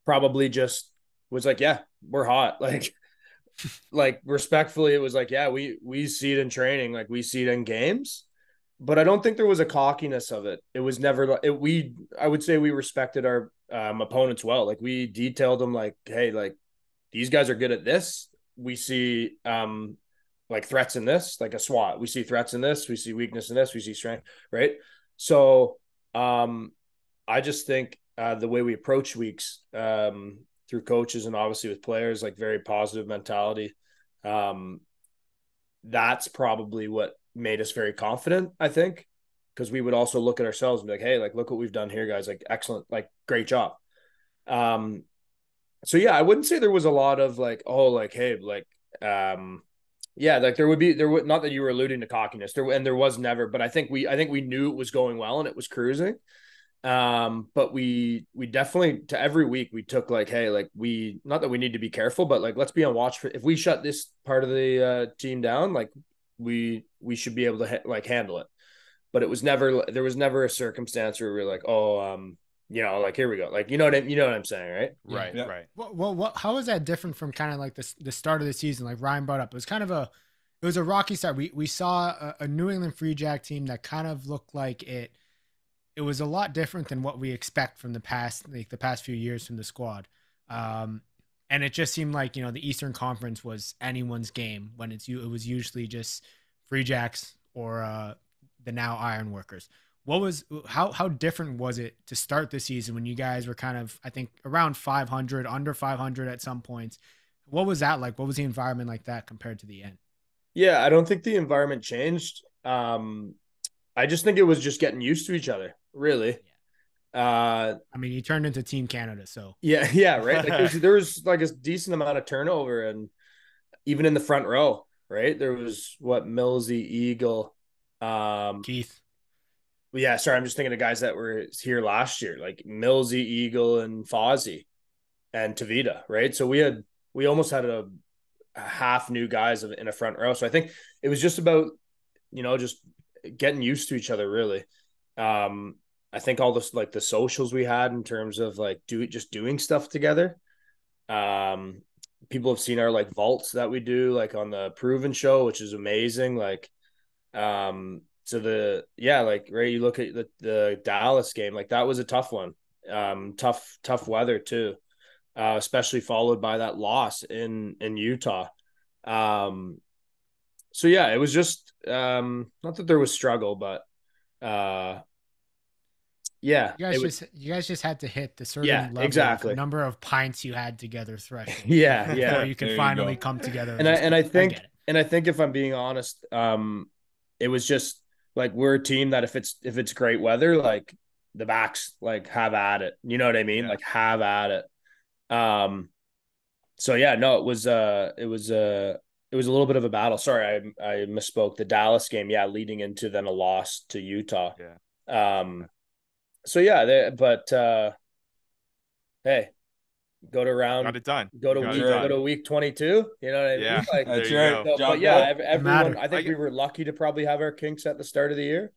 probably just was like, yeah, we're hot. Like like respectfully, it was like, yeah, we we see it in training, like we see it in games. But I don't think there was a cockiness of it. It was never it, we I would say we respected our um opponents well. Like we detailed them like, hey, like these guys are good at this. We see um like threats in this, like a SWAT. We see threats in this, we see weakness in this, we see strength, right? So um, I just think uh, the way we approach weeks um, through coaches and obviously with players, like very positive mentality, um, that's probably what made us very confident, I think, because we would also look at ourselves and be like, hey, like, look what we've done here, guys. Like, excellent. Like, great job. Um, so, yeah, I wouldn't say there was a lot of like, oh, like, hey, like, um yeah, like there would be there would not that you were alluding to cockiness there, and there was never, but I think we I think we knew it was going well and it was cruising. Um, but we we definitely to every week we took like, hey, like we not that we need to be careful, but like let's be on watch for if we shut this part of the uh, team down, like we we should be able to ha like handle it. but it was never, there was never a circumstance where we were like, oh, um, you know, like, here we go. Like, you know what I, you know what I'm saying? Right. Yeah. Right. Yeah. Right. Well, well, what, how is that different from kind of like this, the start of the season? Like Ryan brought up, it was kind of a, it was a rocky start. We, we saw a, a New England Free Jack team that kind of looked like it, it was a lot different than what we expect from the past, like the past few years from the squad. Um, and it just seemed like, you know, the Eastern Conference was anyone's game when it's you, it was usually just Free Jacks or, uh, the now Iron Workers. What was, how, how different was it to start the season when you guys were kind of, I think around five hundred, under five hundred at some points? What was that like? What was the environment like that compared to the end? Yeah, I don't think the environment changed. Um, I just think it was just getting used to each other, really. Yeah. Uh, I mean, you turned into Team Canada, so. Yeah, yeah, right? Like there was like a decent amount of turnover, and even in the front row, right? There was, what, Milsey, Eagle. Um, Keith. Yeah, sorry, I'm just thinking of guys that were here last year, like Milsey, Eagle, and Fozzie, and Tavita, right? So we had, we almost had a, a half new guys in a front row. So I think it was just about, you know, just getting used to each other, really. Um, I think all this, like the socials we had in terms of like do just doing stuff together. Um, people have seen our like vaults that we do, like on the Proven Show, which is amazing. Like, um. So the, yeah, like, right, you look at the, the Dallas game, like that was a tough one. Um, tough, tough weather too, uh, especially followed by that loss in, in Utah. Um, so yeah, it was just, um, not that there was struggle, but, uh, yeah, you guys it just, was, you guys just had to hit the certain yeah, level exactly. of number of pints you had together threshing. yeah. Yeah. Before you can there finally you come together. And, and I, and I think, and I think if I'm being honest, um, it was just, like we're a team that if it's, if it's great weather, like the backs, like have at it, you know what I mean? Yeah. Like have at it. Um, so yeah, no, it was, uh, it was, uh, it was a little bit of a battle. Sorry. I, I misspoke. The Dallas game. Yeah. Leading into then a loss to Utah. Yeah. Um, so yeah, they, but, uh, hey, go to round, got it done. Go to, got week, done. Go to week twenty-two. You know what I mean? Yeah, like, that's right. So, but yeah, up. everyone, I think I we were lucky to probably have our kinks at the start of the year.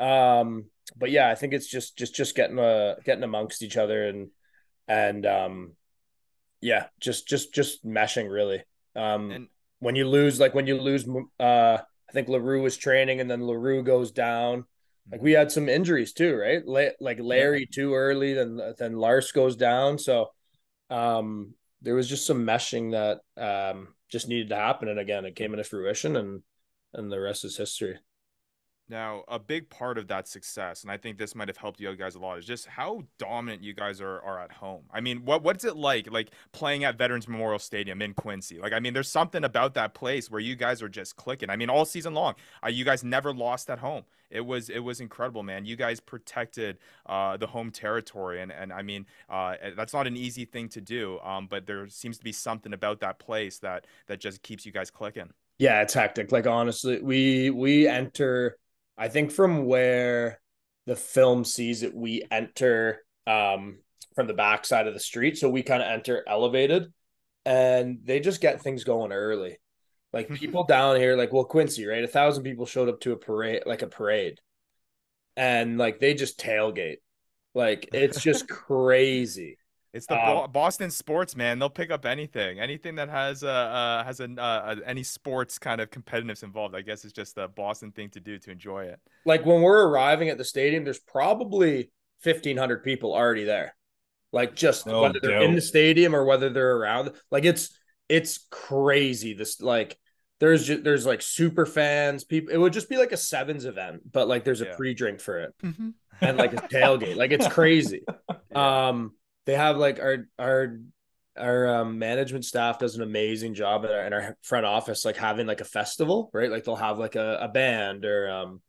Um, but yeah, I think it's just, just, just getting, uh, getting amongst each other and, and, um, yeah, just, just, just meshing really. Um, and when you lose, like when you lose, uh, I think LaRue was training and then LaRue goes down. Like we had some injuries too, right? La- like Larry yeah. too early, then, then Lars goes down. So, um there was just some meshing that um just needed to happen, and again it came into fruition, and and the rest is history. Now a big part of that success, and I think this might have helped you guys a lot, is just how dominant you guys are are at home. I mean, what what's it like like playing at Veterans Memorial Stadium in Quincy? Like, I mean, there's something about that place where you guys are just clicking. I mean, all season long, uh, you guys never lost at home. It was it was incredible, man. You guys protected uh, the home territory, and and I mean uh, that's not an easy thing to do. Um, but there seems to be something about that place that that just keeps you guys clicking. Yeah, it's hectic. Like honestly, we we enter. I think from where the film sees it, we enter um, from the back side of the street. So we kind of enter elevated, and they just get things going early. Like people down here, like, well, Quincy, right? A thousand people showed up to a parade, like a parade. And like, they just tailgate. Like, it's just crazy. It's the um, Bo- Boston sports, man. They'll pick up anything, anything that has uh, uh has an uh, any sports kind of competitiveness involved. I guess it's just the Boston thing to do to enjoy it. Like when we're arriving at the stadium, there's probably fifteen hundred people already there. Like just oh, whether they're dope. in the stadium or whether they're around. Like it's it's crazy. This like there's just, there's like super fans. People. It would just be like a sevens event, but like there's a yeah. pre-drink for it mm-hmm. and like a tailgate. Like it's crazy. yeah. Um. They have like our our our um, management staff does an amazing job in our, in our front office, like having like a festival, right? Like they'll have like a, a band or um,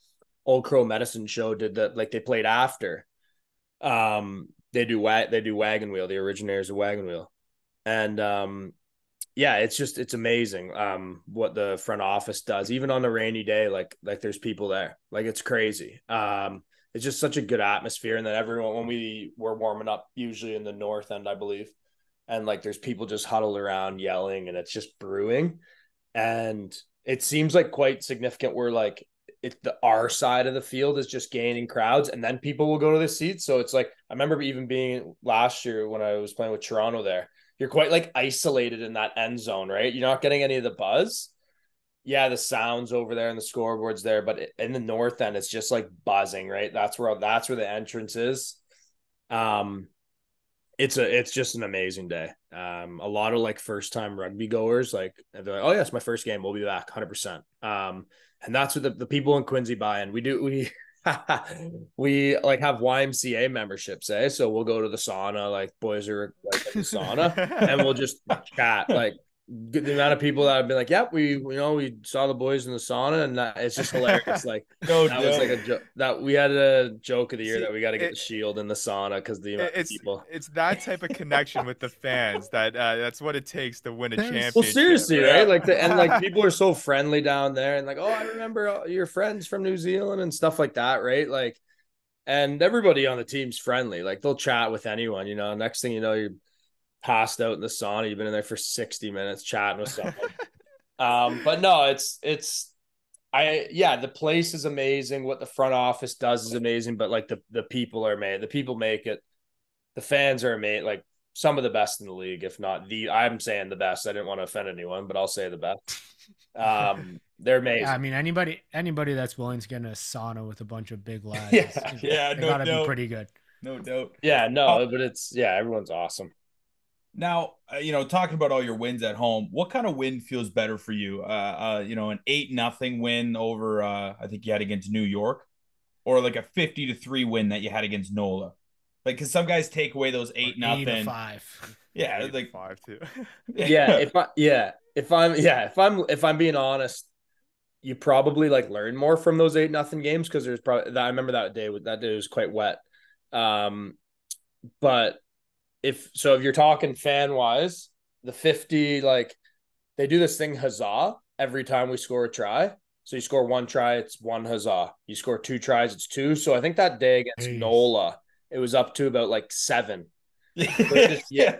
Old Crow Medicine Show did that, like they played after. Um, they do wa- they do Wagon Wheel, the originators of Wagon Wheel, and um, yeah, it's just it's amazing um, what the front office does, even on a rainy day, like like there's people there, like it's crazy. Um, It's just such a good atmosphere. And then everyone, when we were warming up, usually in the north end, I believe, and like there's people just huddled around yelling and it's just brewing. And it seems like quite significant. We're like, it, the our side of the field is just gaining crowds, and then people will go to the seats. So it's like, I remember even being last year when I was playing with Toronto there, you're quite like isolated in that end zone, right? You're not getting any of the buzz. Yeah, the sound's over there and the scoreboard's there, but it, in the north end, it's just like buzzing, right? That's where that's where the entrance is. Um, it's a it's just an amazing day. Um, a lot of like first time rugby goers, like they're like, oh yeah, it's my first game. We'll be back, one hundred percent. Um, and that's what the, the people in Quincy buy in. We do we we like have Y M C A memberships, eh? So we'll go to the sauna, like boys are like in the sauna, and we'll just chat, like. The amount of people that have been like, "Yep, yeah, we you know we saw the boys in the sauna," and that, it's just hilarious. Like no that joke. was like a joke that we had a joke of the year See, that we got to get it, the shield in the sauna because the amount it's, of people. It's that type of connection with the fans that uh, that's what it takes to win a championship. Well, seriously, right? Like the, and like people are so friendly down there, and like, oh, I remember your friends from New Zealand and stuff like that, right? Like, and everybody on the team's friendly. Like they'll chat with anyone, you know. Next thing you know, you're passed out in the sauna, you've been in there for sixty minutes chatting with someone. um but no it's it's I yeah the place is amazing, what the front office does is amazing, but like the the people are made the people make it the fans are made like some of the best in the league, if not the I'm saying the best. I didn't want to offend anyone, but I'll say the best. Um they're amazing. Yeah, I mean anybody anybody that's willing to get in a sauna with a bunch of big lads yeah, is, yeah they no gotta dope. be pretty good no doubt yeah no but it's yeah everyone's awesome. Now, you know, talking about all your wins at home, what kind of win feels better for you? Uh, uh, you know, an eight nothing win over, uh, I think you had against New York, or like a fifty to three win that you had against N O L A. Like, cause some guys take away those eight nothing. Eight to five. Yeah. Eight like five too. yeah. If I, yeah. If I'm, yeah. If I'm, if I'm being honest, you probably like learn more from those eight nothing games. Cause there's probably I remember that day that day was quite wet. Um, but If so, if you're talking fan wise, the fifty, like they do this thing, huzzah, every time we score a try. So you score one try, it's one huzzah. You score two tries, it's two. So I think that day against Jeez. N O L A, it was up to about like seven. just, yeah.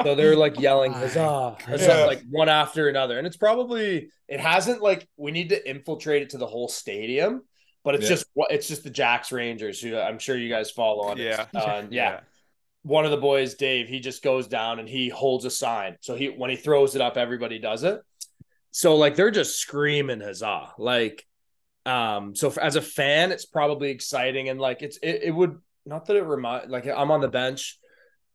So they're like yelling huzzah, huzzah yeah. like one after another. And it's probably, it hasn't like, we need to infiltrate it to the whole stadium, but it's yeah. just, it's just the Jacks Rangers who I'm sure you guys follow on. Yeah. Uh, yeah. yeah. One of the boys, Dave, he just goes down and he holds a sign. So he, when he throws it up, everybody does it. So like, they're just screaming huzzah. Like, um, so for, as a fan, it's probably exciting. And like, it's, it, it would not that it remind, like I'm on the bench.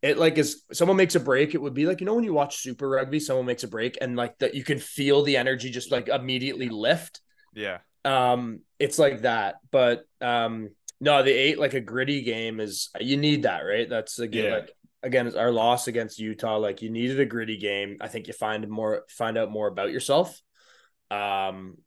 It like is someone makes a break. It would be like, you know, when you watch Super Rugby, someone makes a break and like that, you can feel the energy just like immediately lift. Yeah. Um, it's like that, but, um, no, the eight, like a gritty game is, you need that, right? That's again, yeah. like, again, our loss against Utah. Like you needed a gritty game. I think you find more, find out more about yourself. Um,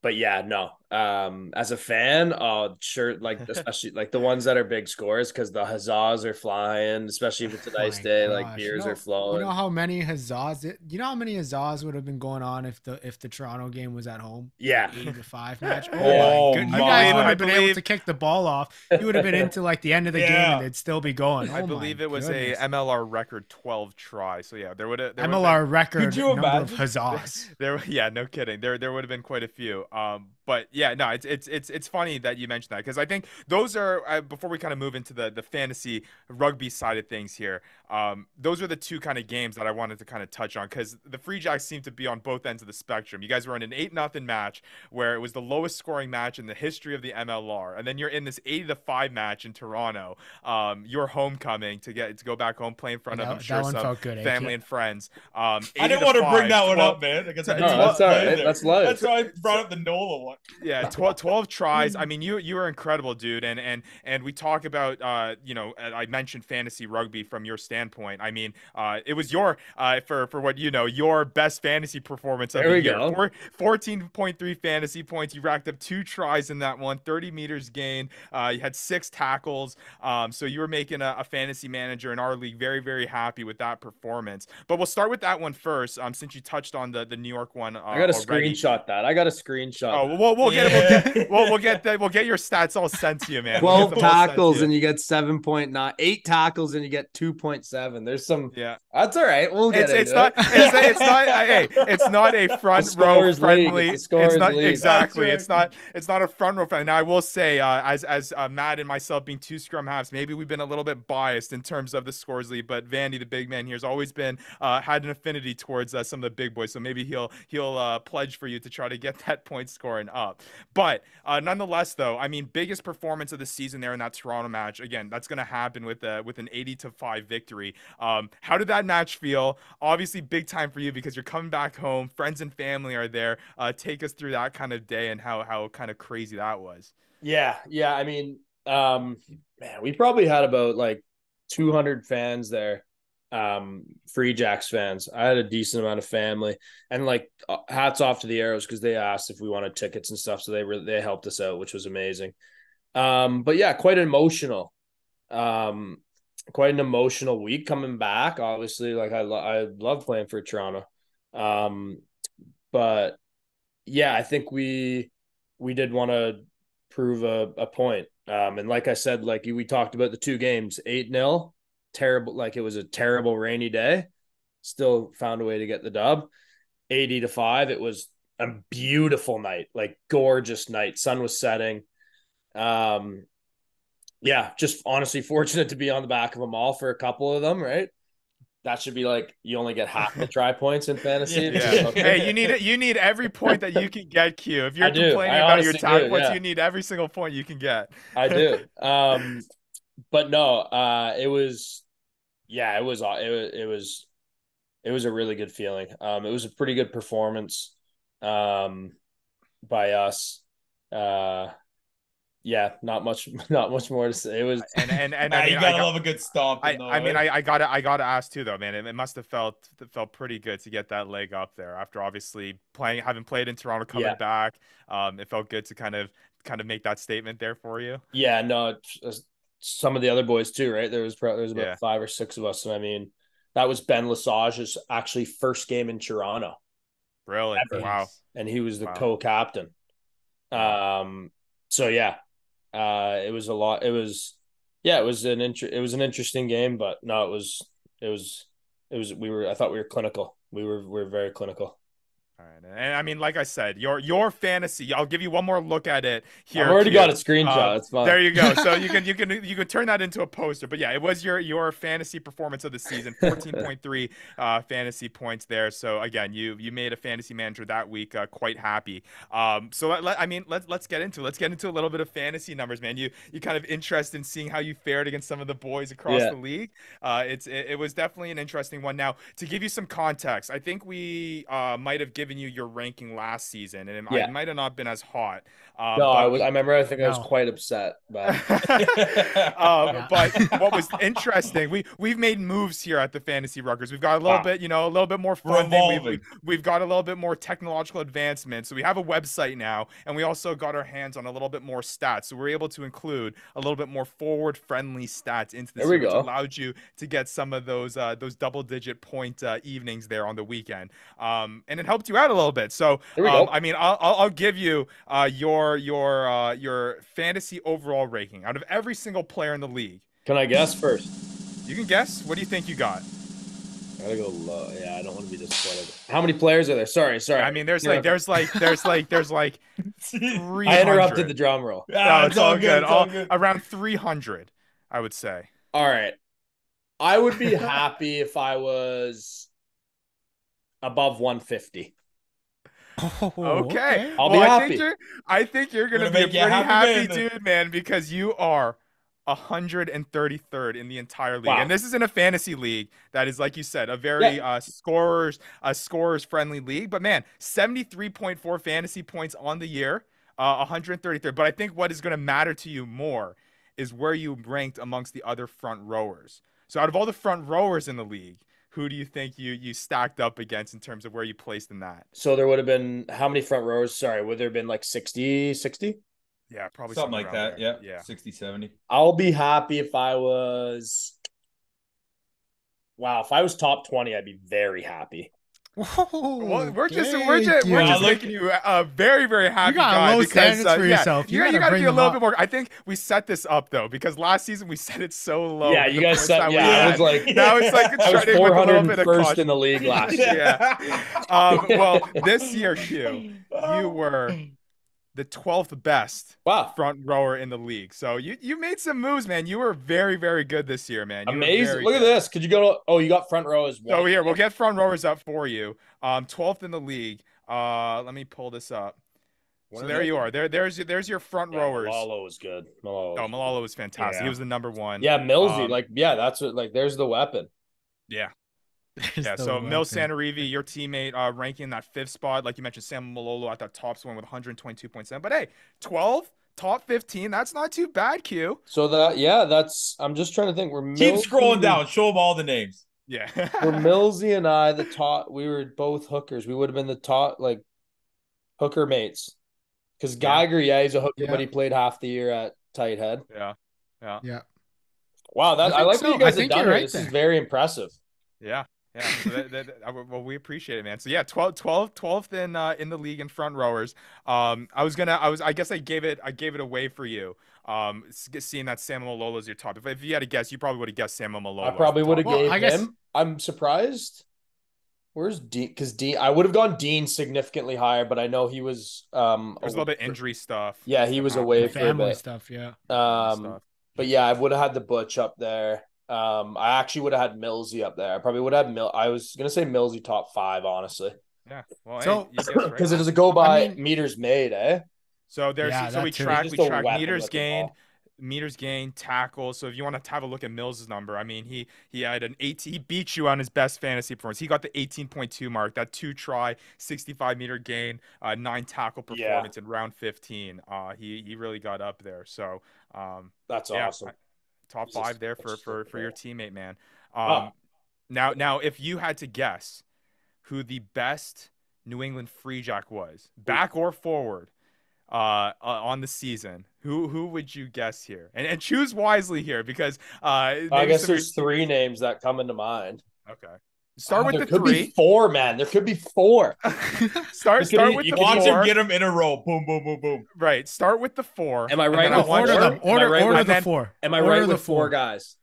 but yeah, no, um, as a fan, oh, sure. Like, especially like the ones that are big scores, cause the huzzahs are flying, especially if it's a nice oh day, gosh. like beers you know, are flowing. You know how many huzzahs, it, you know how many huzzahs would have been going on if the, if the Toronto game was at home? Yeah. Like eight to five match. Oh, oh my. You guys would have been able to kick the ball off. You would have been into like the end of the yeah. game and it'd still be going. Oh, I believe it was goodness. a M L R record twelve try. So yeah, there would have, M L R been, record number imagine? of huzzahs. there, yeah, no kidding. There, there would have been quite a few. Um, But yeah, no, it's it's it's it's funny that you mentioned that, because I think those are uh, before we kind of move into the the fantasy rugby side of things here. Um, those are the two kind of games that I wanted to kind of touch on, because the Free Jacks seem to be on both ends of the spectrum. You guys were in an eight nothing match where it was the lowest scoring match in the history of the M L R, and then you're in this eighty to five match in Toronto. Um, your homecoming to get to go back home, play in front that, of I'm sure some good, family and friends. Um, I didn't want to five, bring that one twelve, up, man. I guess I no, that's all right. That's live. That's why I brought up the N O L A one. Yeah, twelve, twelve tries. I mean, you you are incredible, dude. And and and we talk about uh, you know, I mentioned fantasy rugby from your standpoint. I mean, uh, it was your uh for for what you know your best fantasy performance of there the we year. Go. Four, fourteen point three fantasy points. You racked up two tries in that one. thirty meters gained. Uh, you had six tackles. Um, so you were making a, a fantasy manager in our league very very happy with that performance. But we'll start with that one first. Um, since you touched on the the New York one, uh, I got to screenshot that. I got a screenshot. Oh, well, we'll we'll yeah, get, we'll, get, we'll, we'll get the, we'll get your stats all sent to you, man. Twelve we'll tackles you. and you get seven point nine. Eight tackles and you get two point seven. There's some. Yeah, that's all right. We'll get it's, into it's it. Not, it's, it's not. Hey, it's not a front row friendly. It's not league. Exactly. Right. It's not. It's not a front row friendly. Now I will say, uh, as as uh, Matt and myself being two scrum halves, maybe we've been a little bit biased in terms of the scores lead, but Vandy, the big man here, has always been uh, had an affinity towards uh, some of the big boys. So maybe he'll he'll uh, pledge for you to try to get that point scoring up. But uh, nonetheless, though, I mean, biggest performance of the season there in that Toronto match. Again, that's going to happen with a, with an eighty to five victory. Um, how did that match feel? Obviously, big time for you because you're coming back home. Friends and family are there. Uh, take us through that kind of day and how how kind of crazy that was. Yeah, yeah. I mean, um, man, we probably had about like two hundred fans there. Um, Free Jacks fans. I had a decent amount of family, and like hats off to the Arrows because they asked if we wanted tickets and stuff, so they were they helped us out, which was amazing. Um, but yeah, quite emotional, um, quite an emotional week coming back. Obviously, like I lo I love playing for Toronto, um, but yeah, I think we we did want to prove a, a point. Um, and like I said, like we talked about the two games, eight nil. Terrible, like it was a terrible rainy day, still found a way to get the dub. Eighty to five, it was a beautiful night, like gorgeous night, sun was setting. Um yeah, just honestly fortunate to be on the back of them all for a couple of them, right? That should be like you only get half the try points in fantasy. Yeah. Okay. Hey, you need it. You need every point that you can get. Q. If you're complaining about your try points, yeah. You need every single point you can get. I do. Um, But no, uh, it was, yeah, it was, it was, it was, it was a really good feeling. Um, it was a pretty good performance, um, by us. Uh, yeah, not much, not much more to say. It was, and and and I mean, you gotta I got, love a good stomp. I, I mean, I, I gotta, I gotta ask too, though, man. It, it must have felt felt pretty good to get that leg up there after obviously playing, having played in Toronto, coming yeah. back. Um, it felt good to kind of kind of make that statement there for you. Yeah, no. It was, some of the other boys too, right? There was probably there was about yeah. five or six of us, and I mean, that was Ben Lesage's actually first game in Toronto. Really? Ever. Wow! And he was the wow. co-captain. Um. So yeah, uh, it was a lot. It was, yeah, it was an inter It was an interesting game, but no, it was, it was, it was. We were. I thought we were clinical. We were. We were very clinical. All right. And I mean, like I said, your your fantasy. I'll give you one more look at it here. I've already Q. got a screenshot. Uh, it's fine. There you go. So you can you can you can turn that into a poster. But yeah, it was your your fantasy performance of the season. fourteen point three uh, fantasy points there. So again, you you made a fantasy manager that week uh, quite happy. Um, so let, let, I mean, let's let's get into let's get into a little bit of fantasy numbers, man. You you kind of interested in seeing how you fared against some of the boys across yeah. the league. Uh, it's it, it was definitely an interesting one. Now to give you some context, I think we uh, might have given you your ranking last season, and it yeah. might have not been as hot. Um, no, I was. I remember. I think no. I was quite upset. But, um, but what was interesting, we we've made moves here at the Fantasy Ruckers. We've got a little wow. bit, you know, a little bit more funding. We've, we've got a little bit more technological advancement. So we have a website now, and we also got our hands on a little bit more stats. So we're able to include a little bit more forward-friendly stats into this, which allowed you to get some of those uh, those double-digit point uh, evenings there on the weekend, um, and it helped you out a little bit. So um, I mean, I'll, I'll, I'll give you uh, your your uh, your fantasy overall ranking out of every single player in the league. Can I guess first? You can guess. What do you think you got? I gotta go low. Yeah, I don't want to be disappointed. How many players are there? Sorry, sorry. I mean, there's like, there's like, there's like, there's like three hundred. I interrupted the drum roll. No, ah, it's, it's all good. good. It's all, all good. Around three hundred, I would say. All right. I would be happy if I was above one fifty. Oh, okay. okay. I'll well, be happy. I think you're, I think you're going to be a pretty happy, happy dude, man, because you are one hundred thirty-third in the entire league. Wow. And this is in a fantasy league that is, like you said, a very yeah. uh, scorers, a scorers friendly league. But man, seventy-three point four fantasy points on the year, uh, one hundred thirty-third. But I think what is going to matter to you more is where you ranked amongst the other front rowers. So out of all the front rowers in the league, who do you think you you stacked up against in terms of where you placed in that? So there would have been how many front rowers? Sorry, would there have been like sixty, sixty? Yeah, probably something, something like that. There. Yeah, yeah, sixty, seventy. I'll be happy if I was. Wow, if I was top twenty, I'd be very happy. Whoa, well, we're just we're just, we're just making you a uh, very very happy guy because uh, for yeah, yourself. you, you got to you gotta be a little up. bit more. I think we set this up though because last season we set it so low. Yeah, you guys set. Yeah, I was like now it's like it's I was four hundred first in the league last year. yeah. Um, well, this year, Hugh, you were the twelfth best wow. front rower in the league. So you you made some moves, man. You were very, very good this year, man. You Amazing. Look good. at this. Could you go to – oh, you got front row as well. So here, we'll get front rowers up for you. Um, twelfth in the league. Uh, let me pull this up. What so there they? you are. There, There's there's your front yeah, rowers. Malolo was good. Malolo. Oh, Malolo was fantastic. Yeah. He was the number one. Yeah, Milsey. Um, like, yeah, that's what – like, there's the weapon. Yeah. Yeah, so Mil Sanarevi, your teammate, uh, ranking in that fifth spot. Like you mentioned, Samuel Malolo at that top one with one twenty-two point seven. But hey, twelve, top fifteen, that's not too bad, Q. So that, yeah, that's, I'm just trying to think. We're Keep Milsey, scrolling down, show them all the names. Yeah. We're Milsey and I, the top, we were both hookers. We would have been the top, like, hooker mates. Because Geiger, yeah. yeah, he's a hooker, yeah. but he played half the year at tight head. Yeah. Yeah. Yeah. Wow, that, I, I like so. what you guys have done. Right this there. is very impressive. Yeah. Yeah, so that, that, well, we appreciate it, man. So yeah, twelve, twelve, twelfth in uh, in the league in front rowers. Um, I was gonna, I was, I guess I gave it, I gave it away for you. Um, seeing that Samuel Malolo is your top. If, if you had a guess, you probably would have guessed Samuel Malolo. I probably would have well, gave I guess... him. I'm surprised. Where's Dean? Because Dean, I would have gone Dean significantly higher, but I know he was. Um, There's a little bit for... injury stuff. Yeah, he was away for family a bit. stuff. Yeah. Um, stuff. But yeah, I would have had the Butch up there. Um, I actually would have had Milsey up there. I probably would have had Mil. I was gonna say Milsey top five, honestly. Yeah, well, so because right it doesn't go by I mean, meters made, eh? So there's yeah, so we track we track meters gained, meters gained, tackles. So if you want to have a look at Mills' number, I mean, he he had an eighteen. He beat you on his best fantasy performance. He got the eighteen point two mark. That two try, sixty-five meter gain, uh, nine tackle performance yeah. in round fifteen. Uh, he he really got up there. So um, that's yeah, awesome. I, Top Jesus, five there for for, for your teammate, man. Um, wow. Now, now, if you had to guess who the best New England Free Jack was, back or forward, uh, uh, on the season, who who would you guess here? And and choose wisely here because uh, I guess there's three names that come into mind. Okay, start um, with the three. Four, man. There could be four. start start be, with you the watch four. Him get them in a row. Boom, boom, boom, boom. Right. Start with the four. Am I right? With order them. Order, right order with, the four. Am I order right with four guys?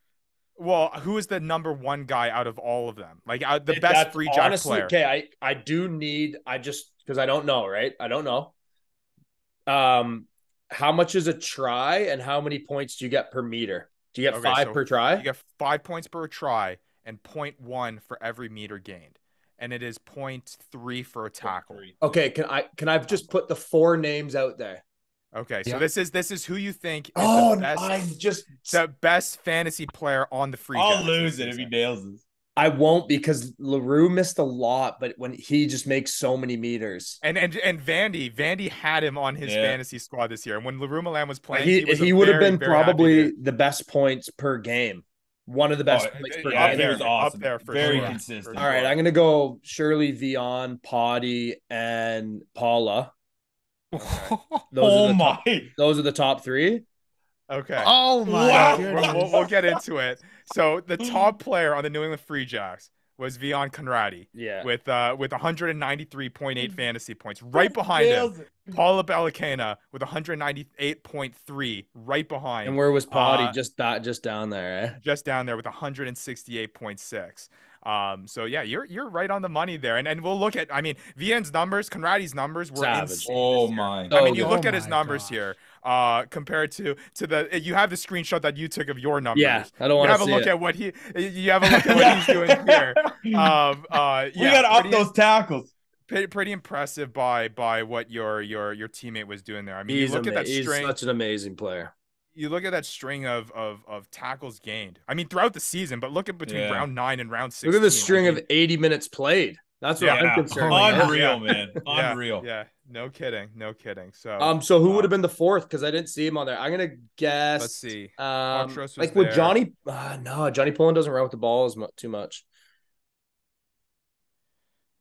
Well, who is the number one guy out of all of them? Like out, the it, best free jack honestly, player. Okay, I I do need. I just because I don't know. Right. I don't know. Um, how much is a try, and how many points do you get per meter? Do you get okay, five so per try? You get five points per try. And zero point one for every meter gained, and it is zero point three for a tackle. Okay, can I can I just put the four names out there? Okay, so yeah. this is this is who you think is oh, the best, I'm just the best fantasy player on the free. I'll lose it if he nails it. I won't because LaRue missed a lot, but when he just makes so many meters, and and and Vandy Vandy had him on his yeah. fantasy squad this year, and when LaRue Milan was playing, he, he, was he would very, have been probably the best points per game. One of the best. Oh, it, up, there, was awesome. up there for Very sure. consistent. All right, I'm going to go Shirley, Vian, Potty, and Paula. Those oh, are my. Top, those are the top three. Okay. Oh, my. Wow. We'll, we'll get into it. So the top player on the New England Free Jacks was Vian Conradi yeah. with uh, with one ninety-three point eight fantasy points. Right behind him, Paula Balakana with one ninety-eight point three, right behind. And where was Potty? Uh, just that, just down there, eh? Just down there with one sixty-eight point six. Um, so yeah, you're you're right on the money there, and and we'll look at. I mean, Vian's numbers, Conradi's numbers were savage. Oh my! I mean, you oh, look at his numbers gosh. here. Uh, compared to to the you have the screenshot that you took of your numbers. Yeah, I don't want to have see a look it. at what he. You have a look at what he's doing here. Um, uh, yeah, we gotta up those tackles. Pretty, pretty impressive by by what your your your teammate was doing there. I mean, he's you look at that string. He's such an amazing player. You look at that string of, of of tackles gained. I mean, throughout the season, but look at between yeah. round nine and round six. Look at the string I mean. of eighty minutes played. That's what yeah. I'm concerned. Unreal, about. man. Unreal. Yeah, yeah, no kidding, no kidding. So, um, so who um, would have been the fourth? Because I didn't see him on there. I'm gonna guess. Let's see. Um, like with Johnny. Uh, no, Johnny Pullen doesn't run with the ball as much, too much.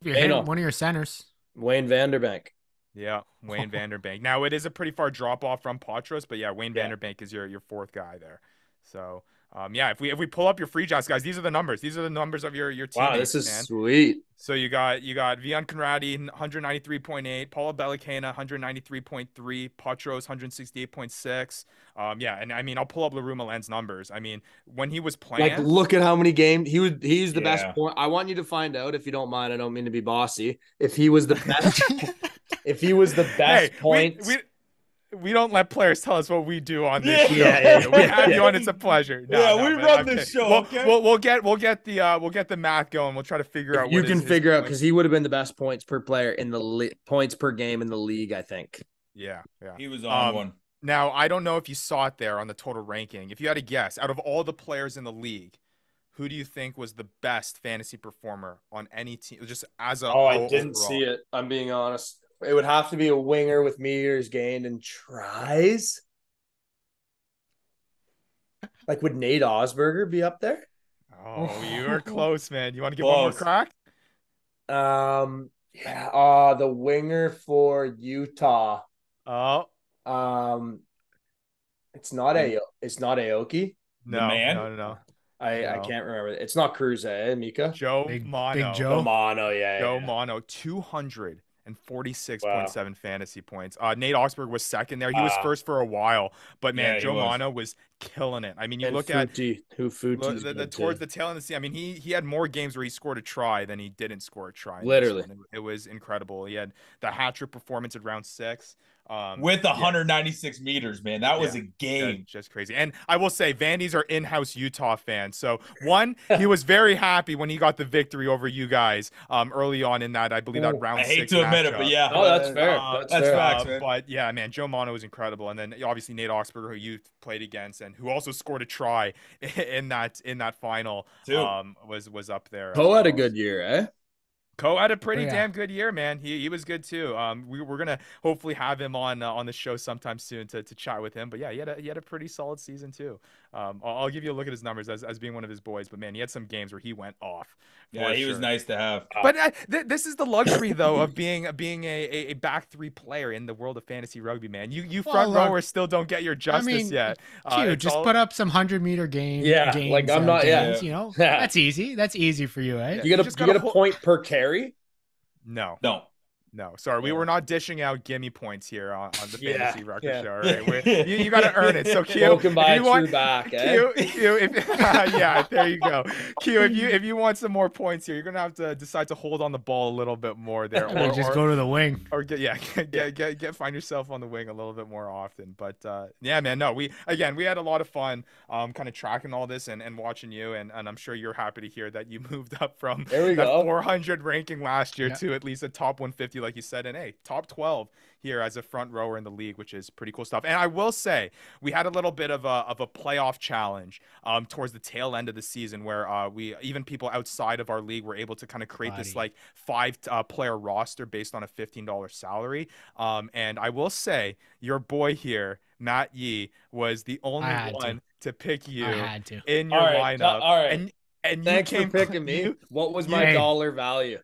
You're hitting one of your centers, Wayne Vanderbank. Yeah, Wayne Vanderbank. Now, it is a pretty far drop off from Patras, but yeah, Wayne yeah. Vanderbank is your, your fourth guy there. So, um, yeah, if we if we pull up your free jacks, guys, these are the numbers. These are the numbers of your your team. Wow, this is man. sweet. So you got you got Vian Conradi one ninety-three point eight, Paula Balakana one ninety-three point three, Patros one sixty-eight point six. Um, yeah, and I mean I'll pull up LaRue Milan's numbers. I mean when he was playing, like look at how many games he would. He's the yeah. best point. I want you to find out if you don't mind. I don't mean to be bossy. If he was the best, if he was the best hey, point. We, we, We don't let players tell us what we do on this yeah, show. Yeah, yeah. We have yeah. you on; it's a pleasure. No, yeah, no, we run I'm this kidding. show. We'll, okay? we'll, we'll get we'll get the uh, we'll get the math going. We'll try to figure if out. You what can his, figure his out because he would have been the best points per player in the le- points per game in the league. I think. Yeah, yeah, he was on um, one. Now I don't know if you saw it there on the total ranking. If you had to guess, out of all the players in the league, who do you think was the best fantasy performer on any team? Just as a oh, I didn't overall. see it. I'm being honest. It would have to be a winger with meters gained and tries. Like, would Nate Augspurger be up there? Oh, you are close, man. You want to give close. one more crack? Um, yeah. Uh, the winger for Utah. Oh. Um, it's not a. It's not Aoki. No, man. no, no, no. I, no. I can't remember. It's not Cruz, eh, Mika? Joe Big, Mono. Big Joe Mono. Yeah. Joe yeah. Mono. Two hundred. And forty-six point seven wow. fantasy points. Uh, Nate Augspurger was second there. He uh, was first for a while, but man, yeah, Joe was. Mano was killing it. I mean, you and look Futi, at who Futi the, the, towards the tail end of the season. I mean, he he had more games where he scored a try than he didn't score a try. Literally, it was incredible. He had the hat trick performance at round six. Um, with one ninety-six yeah. meters, man, that was yeah, a game. That's just crazy. And I will say, Vandy's are in-house Utah fans. So one, he was very happy when he got the victory over you guys um, early on in that. I believe that Ooh, round. I hate six to admit it, but yeah, oh, that's fair. Uh, that's, that's fair. Facts, man. Uh, but yeah, man, Joe Mono was incredible, and then obviously Nate Augspurger, who you played against, and who also scored a try in that in that final, um, was was up there. Cole had a good year, eh? Cole had a pretty yeah. damn good year, man. He he was good too. Um, we we're gonna hopefully have him on uh, on the show sometime soon to to chat with him. But yeah, he had a he had a pretty solid season too. Um, I'll, I'll give you a look at his numbers as as being one of his boys. But man, he had some games where he went off. Yeah, he sure. was nice to have. But uh, th- this is the luxury though of being being a, a back three player in the world of fantasy rugby, man. You you front well, rowers still don't get your justice I mean, yet. Uh, dude, just all... put up some hundred meter game. Yeah, games, like I'm not. Uh, games, yeah, you know yeah. that's easy. That's easy for you, eh? You got a you got a whole... point per carry. No, no, no. Sorry, we were not dishing out gimme points here on, on the Fantasy yeah, Ruckers yeah. show. All right, you, you got to earn it. So Q, if you want, back, Q, eh? Q, if, uh, yeah, there you go. Q, if you if you want some more points here, you're gonna have to decide to hold on the ball a little bit more there, or just or, go to the wing, or get yeah, get, get get get find yourself on the wing a little bit more often. But uh, yeah, man, no, we again we had a lot of fun, um, kind of tracking all this and, and watching you, and, and I'm sure you're happy to hear that you moved up from there we that go. four hundred ranking last year yeah. to at least a top one fifty. Like you said, and hey, top twelve here as a front rower in the league, which is pretty cool stuff. And I will say, we had a little bit of a of a playoff challenge um, towards the tail end of the season, where uh, we even people outside of our league were able to kind of create Body. this like five uh, player roster based on a fifteen dollars salary. Um, and I will say, your boy here, Matt Yee, was the only one to. to pick you to. in your all right, lineup. All right, and and thanks you came for picking me. You, what was my yeah. dollar value?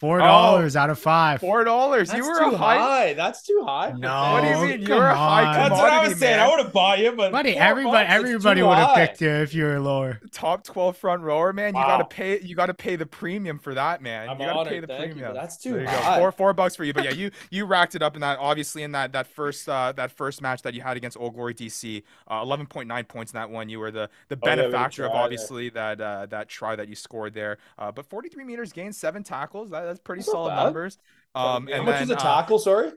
Four dollars oh, out of five. Four dollars. You were too a high... high. That's too high. No, what do you mean? You're a high. That's what I was saying. Man. I would have bought you, but buddy, everybody, bucks, everybody would have picked you if you were lower. Top twelve front rower, man. Wow. You gotta pay. You gotta pay the premium for that, man. I'm you gotta pay the Thank premium. You, that's too there you high. Go. Four, four bucks for you. But yeah, you you racked it up in that. Obviously, in that that first uh, that first match that you had against Old Glory D C, uh, eleven point nine points in that one. You were the the benefactor oh, yeah, of obviously there. that uh, that try that you scored there. Uh, but forty three meters gained, seven tackles. That, That's pretty That's solid bad. numbers. Um, How and much then, was a tackle? Uh, sorry,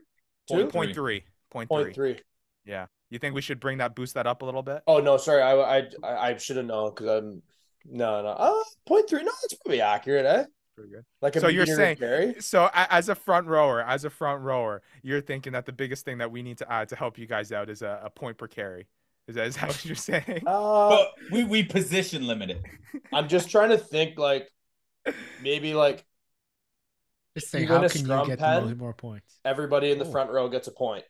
two point three, point three, point three. Yeah, you think we should bring that boost that up a little bit? Oh no, sorry, I I I should have known because I'm no no uh point three. No, that's probably accurate, eh? Pretty good. Like a so you're saying carry? So as a front rower, as a front rower, you're thinking that the biggest thing that we need to add to help you guys out is a, a point per carry. Is that, is that what you're saying? Uh, but we we position limited. I'm just trying to think like maybe like. Just saying, how can you get the most more points? Everybody in the Ooh. front row gets a point.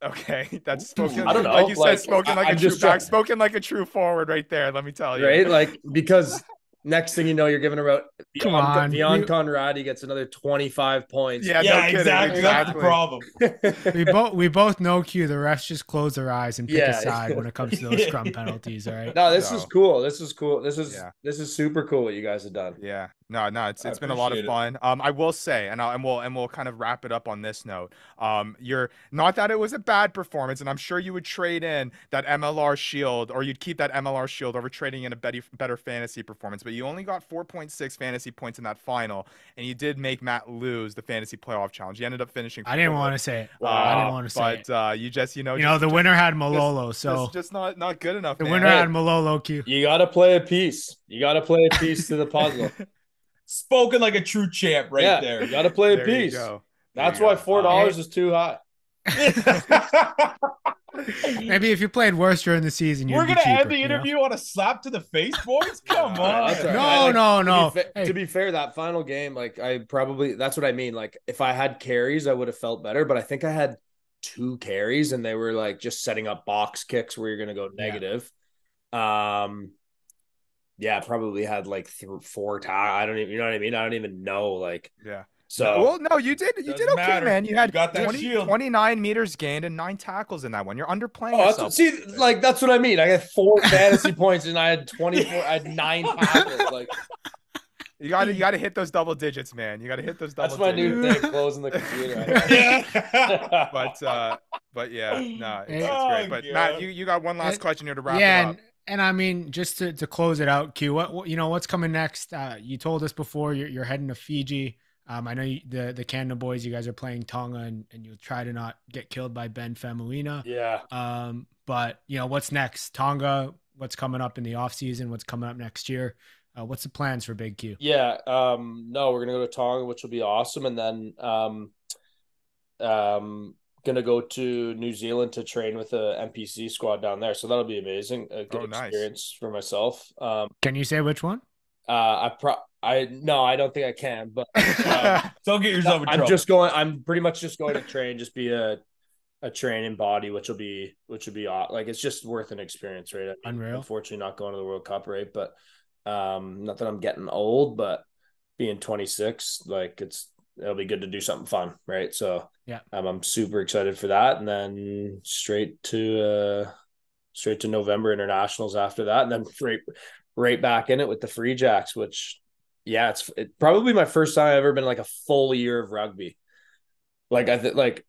Okay, that's spoken. I don't know. Like you like, said, spoken like I'm a true back, spoken like a true forward, right there. Let me tell you, right? Like because Next thing you know, you're giving about Come Vian, on. Vian Conradi gets another twenty-five points. Yeah, yeah no kidding, exactly. exactly. That's the problem. we both we both know Q. The refs just close their eyes and pick yeah. a side when it comes to those scrum penalties. All right. No, this so. is cool. This is cool. This is yeah. this is super cool what you guys have done. Yeah. No, no, it's it's I been a lot of fun. It. Um, I will say, and I and we'll and we'll kind of wrap it up on this note. Um, you're not that it was a bad performance, and I'm sure you would trade in that M L R Shield, or you'd keep that M L R Shield over trading in a better better fantasy performance, but you only got four point six fantasy points in that final, and you did make Matt lose the fantasy playoff challenge. You ended up finishing. I didn't want to say it. Wow. Uh, I didn't want to say it. But uh, you just, you know, you just, know, the just, winner had Malolo, just, so just, just not not good enough. The man. winner hey, had Malolo. Q. You gotta play a piece. You gotta play a piece to the puzzle. Spoken like a true champ, right yeah, there. You gotta play a piece. That's why four dollars is too high. Maybe if you played worse during the season, you're gonna cheaper, end the interview you know? on a slap to the face, boys. Come on, no, right. like, no, no. To be, fa hey. to be fair, that final game, like I probably that's what I mean. Like if I had carries, I would have felt better, but I think I had two carries, and they were like just setting up box kicks where you're gonna go negative. Yeah. Um, yeah, probably had like th four ties. I don't even, you know what I mean. I don't even know, like, yeah. So well, no, you did. You did okay, matter. man. You, you had got that twenty, twenty-nine meters gained and nine tackles in that one. You're underplaying oh, yourself. See, like that's what I mean. I got four fantasy points and I had twenty-four. I had nine tackles. Like you got to, you got to hit those double digits, man. You got to hit those double. That's my digits. new thing. Closing the computer. yeah. But uh, but yeah, no, it's, oh, it's great. But yeah. Matt, you you got one last question here to wrap yeah, it up. And, And I mean, just to, to close it out, Q, what, what you know, what's coming next? Uh, you told us before you're, you're heading to Fiji. Um, I know you, the the Canada boys, you guys are playing Tonga, and, and you'll try to not get killed by Ben Famulina. Yeah. Um, but you know, what's next? Tonga. What's coming up in the off season? What's coming up next year? Uh, what's the plans for Big Q? Yeah. Um, no, we're gonna go to Tonga, which will be awesome, and then um, um. gonna go to New Zealand to train with a N P C squad down there, so that'll be amazing. A good oh, experience nice. for myself. Um, can you say which one? Uh, I pro I no, I don't think I can. But uh, don't get yourself in trouble. I'm just going. I'm pretty much just going to train, just be a a training body, which will be which will be like it's just worth an experience, right? I mean, Unreal. Unfortunately, not going to the World Cup, right? But um, not that I'm getting old, but being twenty-six, like it's. It'll be good to do something fun, right? So yeah, um, I'm super excited for that, and then straight to uh, straight to November internationals after that, and then right right back in it with the Free Jacks. Which, yeah, it's it, probably my first time I've ever been like a full year of rugby. Like I th like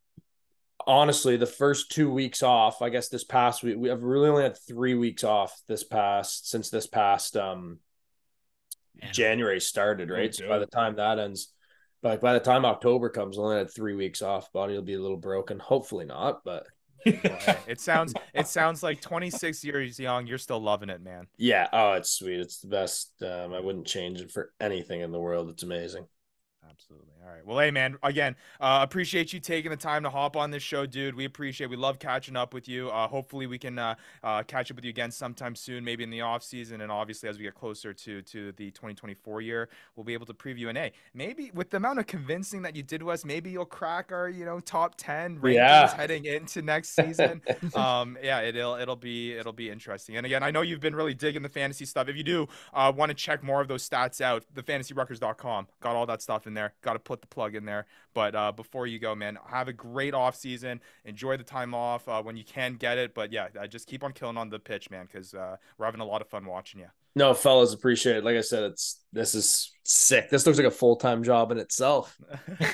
honestly, the first two weeks off. I guess this past week we have really only had three weeks off this past since this past um Man. January started, right? Oh, so by the time that ends. But like by the time October comes, only had three weeks off. Body will be a little broken. Hopefully not, but it sounds it sounds like twenty-six years young. You're still loving it, man. Yeah. Oh, it's sweet. It's the best. Um, I wouldn't change it for anything in the world. It's amazing. Absolutely. All right. Well, hey, man, again, uh, appreciate you taking the time to hop on this show, dude. We appreciate it. We love catching up with you. Uh, hopefully we can uh, uh, catch up with you again sometime soon, maybe in the off season. And obviously, as we get closer to, to the twenty twenty-four year, we'll be able to preview an A. Maybe with the amount of convincing that you did to us, maybe you'll crack our, you know, top ten rankings yeah. heading into next season. um, yeah, it'll, it'll be, it'll be interesting. And again, I know you've been really digging the fantasy stuff. If you do uh, want to check more of those stats out, the fantasy ruckers dot com got all that stuff in there. Got to put the plug in there. But uh, before you go, man, have a great off season. Enjoy the time off uh, when you can get it. But yeah, just keep on killing on the pitch, man, because uh, we're having a lot of fun watching you. No, fellas, appreciate it. Like I said, it's this is sick. This looks like a full time job in itself.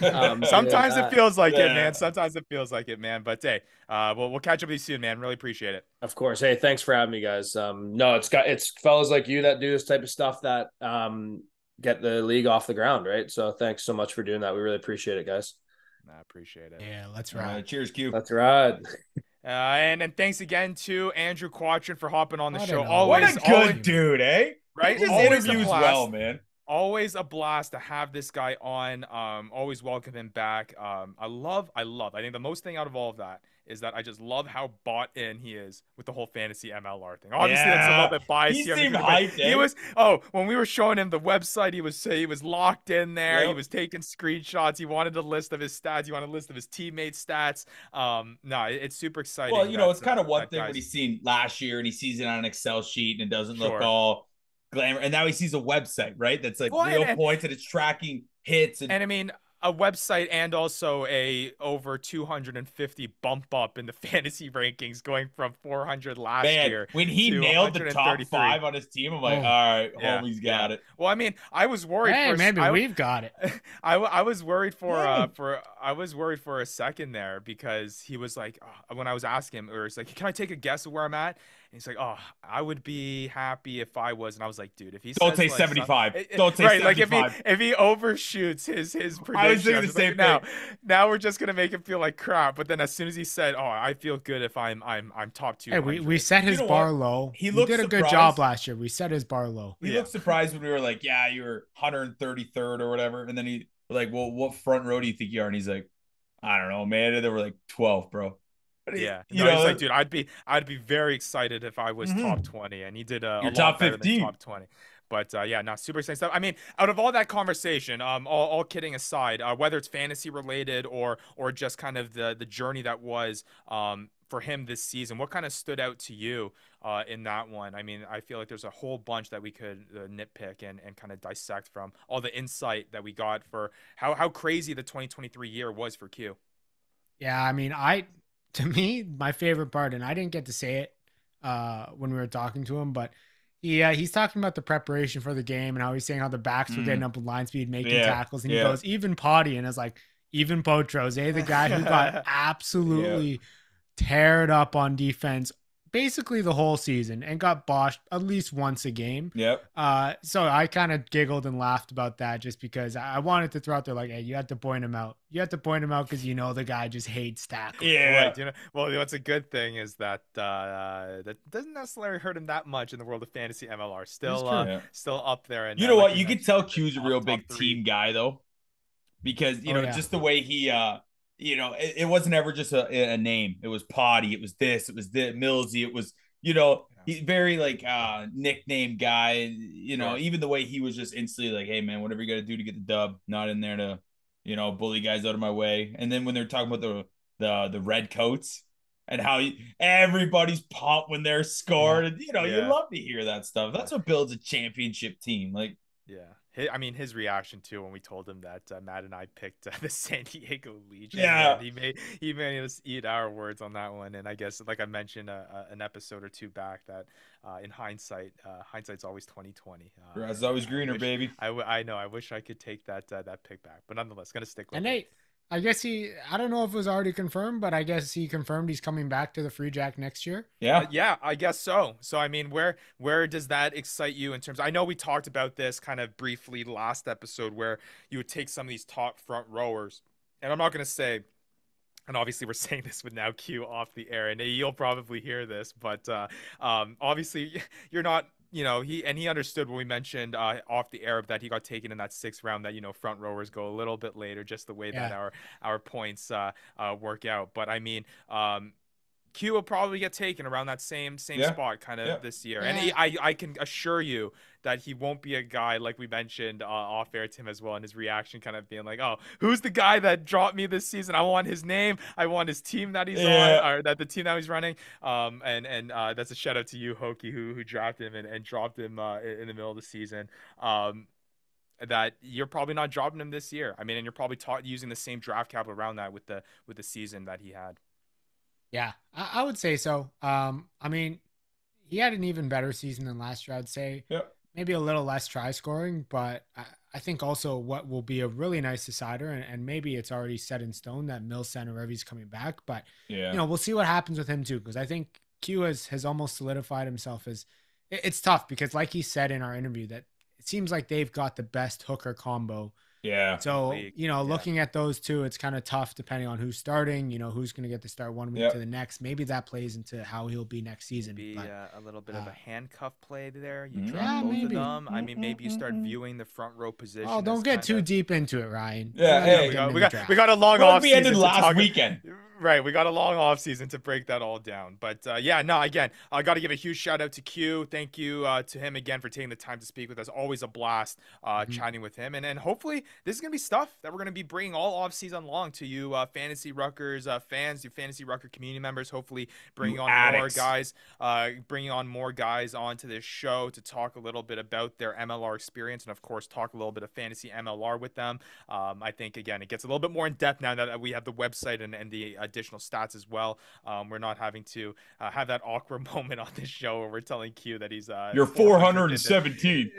Um, Sometimes yeah, it feels like yeah. it, man. Sometimes it feels like it, man. But hey, uh, we'll we'll catch up with you soon, man. Really appreciate it. Of course. Hey, thanks for having me, guys. Um, no, it's got it's fellas like you that do this type of stuff that. Um, get the league off the ground, right? So thanks so much for doing that. We really appreciate it, guys. I appreciate it. Yeah, let's ride. Uh, cheers, Q. Let's ride. Uh, and and thanks again to Andrew Quattrin for hopping on the show. Always, what a good always, dude, eh? Right? He just always interviews well, man. Always a blast to have this guy on. Um, always welcome him back. Um, I love, I love. I think the most thing out of all of that is that I just love how bought in he is with the whole fantasy M L R thing. Obviously, yeah. that's a little bit biased. He here seemed hyped. He was oh, when we were showing him the website, he was he was locked in there. Yep. He was taking screenshots. He wanted a list of his stats. He wanted a list of his teammates' stats. Um, no, it's super exciting. Well, you know, it's kind of one thing what he's seen last year, and he sees it on an Excel sheet and it doesn't sure. look all glamour. And now he sees a website, right? That's like well, real and, points and it's tracking hits. And, and I mean, a website and also a over two hundred fifty bump up in the fantasy rankings going from four hundred last Man, year. When he nailed the top five on his team, I'm like, oh, all right, yeah, homie's got yeah. it. Well, I mean, I was worried. Hey, for, maybe I, we've got it. I, I was worried for, uh, for, I was worried for a second there because he was like, oh, when I was asking him, or it's like, can I take a guess of where I'm at? And he's like, oh, I would be happy if I was. And I was like, dude, if he don't says, say like, seventy-five, something, don't say right, seventy-five. Like if he if he overshoots his his prediction, I was thinking the like, same now, thing. Now we're just gonna make him feel like crap. But then as soon as he said, oh, I feel good if I'm I'm I'm top two. Hey, we we set his you know bar low. He, he did a good job last year. We set his bar low. He yeah. looked surprised when we were like, yeah, you're one hundred thirty-third or whatever. And then he like, well, what front row do you think you are? And he's like, I don't know, man. And they were like twelve, bro. Yeah, no, you know, like, dude, I'd be, I'd be very excited if I was mm-hmm. top twenty, and he did a, a lot better than top twenty. But uh, yeah, not super exciting stuff. I mean, out of all that conversation, um, all, all kidding aside, uh, whether it's fantasy related or or just kind of the the journey that was um for him this season, what kind of stood out to you uh in that one? I mean, I feel like there's a whole bunch that we could uh, nitpick and and kind of dissect from all the insight that we got for how how crazy the twenty twenty-three year was for Q. Yeah, I mean, I. To me, my favorite part, and I didn't get to say it uh, when we were talking to him, but he, uh, he's talking about the preparation for the game and how he's saying how the backs mm. were getting up in line speed, making yeah. tackles, and yeah. he goes, even Potty, and it's like, even Potros, eh? The guy who got absolutely yeah. teared up on defense basically the whole season and got boshed at least once a game. Yep. Uh, so I kind of giggled and laughed about that just because I wanted to throw out there like, hey, you have to point him out. You have to point him out because you know the guy just hates tackling. Yeah. Right. You know, well, what's a good thing is that uh, that doesn't necessarily hurt him that much in the world of fantasy M L R. Still, uh, yeah. still up there. And you know what? You could tell Q's a real big team guy though, because you know just the way he. Uh, You know, it, it wasn't ever just a, a name. It was Potty. It was this. It was the Milsey. It was, you know, yeah. he's very like uh, nickname guy. You know, yeah. even the way he was just instantly like, hey, man, whatever you got to do to get the dub, not in there to, you know, bully guys out of my way. And then when they're talking about the the the red coats and how you, everybody's pumped when they're scored. Yeah. And, you know, yeah. you love to hear that stuff. That's what builds a championship team. Like, yeah. I mean, his reaction too when we told him that uh, Matt and I picked uh, the San Diego Legion. Yeah, and he made he made us eat our words on that one. And I guess, like I mentioned, uh, uh, an episode or two back, that uh, in hindsight, uh, hindsight's always twenty twenty. Uh, Grass is always I greener, wish, baby. I, w I know. I wish I could take that uh, that pick back, but nonetheless, gonna stick with. And Nate, I guess he. I don't know if it was already confirmed, but I guess he confirmed he's coming back to the Free Jack next year. Yeah, uh, yeah, I guess so. So I mean, where where does that excite you in terms? I know we talked about this kind of briefly last episode, where you would take some of these top front rowers, and I'm not going to say. And obviously, we're saying this with now Q off the air, and you'll probably hear this, but uh, um, obviously, you're not. You know, he and he understood when we mentioned uh, off the air that he got taken in that sixth round that, you know, front rowers go a little bit later, just the way yeah. that our our points uh, uh, work out. But I mean, um, Q will probably get taken around that same same yeah. spot kind of yeah. this year. Yeah. And he, I, I can assure you that he won't be a guy like we mentioned uh, off air to him as well. And his reaction kind of being like, oh, who's the guy that dropped me this season? I want his name. I want his team that he's yeah. on, or that the team that he's running. Um, and and uh, that's a shout out to you, Hokie, who who dropped him and, and dropped him uh, in the middle of the season. Um, that you're probably not dropping him this year. I mean, and you're probably taught using the same draft capital around that with the with the season that he had. Yeah, I, I would say so. Um, I mean, he had an even better season than last year, I'd say. Yep. Maybe a little less try scoring, but I, I think also what will be a really nice decider, and, and maybe it's already set in stone that Milsey Sanarevi's coming back, but yeah. you know, we'll see what happens with him too, because I think Q has, has almost solidified himself as it, it's tough because like he said in our interview that it seems like they've got the best hooker combo. Yeah. So, you know, yeah. looking at those two, it's kind of tough depending on who's starting, you know, who's going to get to start one week yep. to the next. Maybe that plays into how he'll be next season. Maybe but, uh, a little bit uh, of a handcuff play there. You drop yeah, both maybe. of them. I mean, maybe you start viewing the front row position. Oh, don't get too of... deep into it, Ryan. Yeah. Hey, we, got, we, got, we got a long well, off season. We ended last talk... weekend. Right. We got a long off season to break that all down. But uh, yeah, no, again, I got to give a huge shout out to Q. Thank you uh, to him again for taking the time to speak with us. Always a blast uh, mm-hmm. chatting with him. And, and hopefully, this is going to be stuff that we're going to be bringing all off season long to you, uh, Fantasy Ruckers uh, fans, you Fantasy Rucker community members. Hopefully, bringing on addicts. more guys, uh, bringing on more guys onto this show to talk a little bit about their M L R experience, and of course, talk a little bit of fantasy M L R with them. Um, I think again, it gets a little bit more in depth now that we have the website and, and the additional stats as well. Um, we're not having to uh, have that awkward moment on this show where we're telling Q that he's uh, you're four hundred seventeen.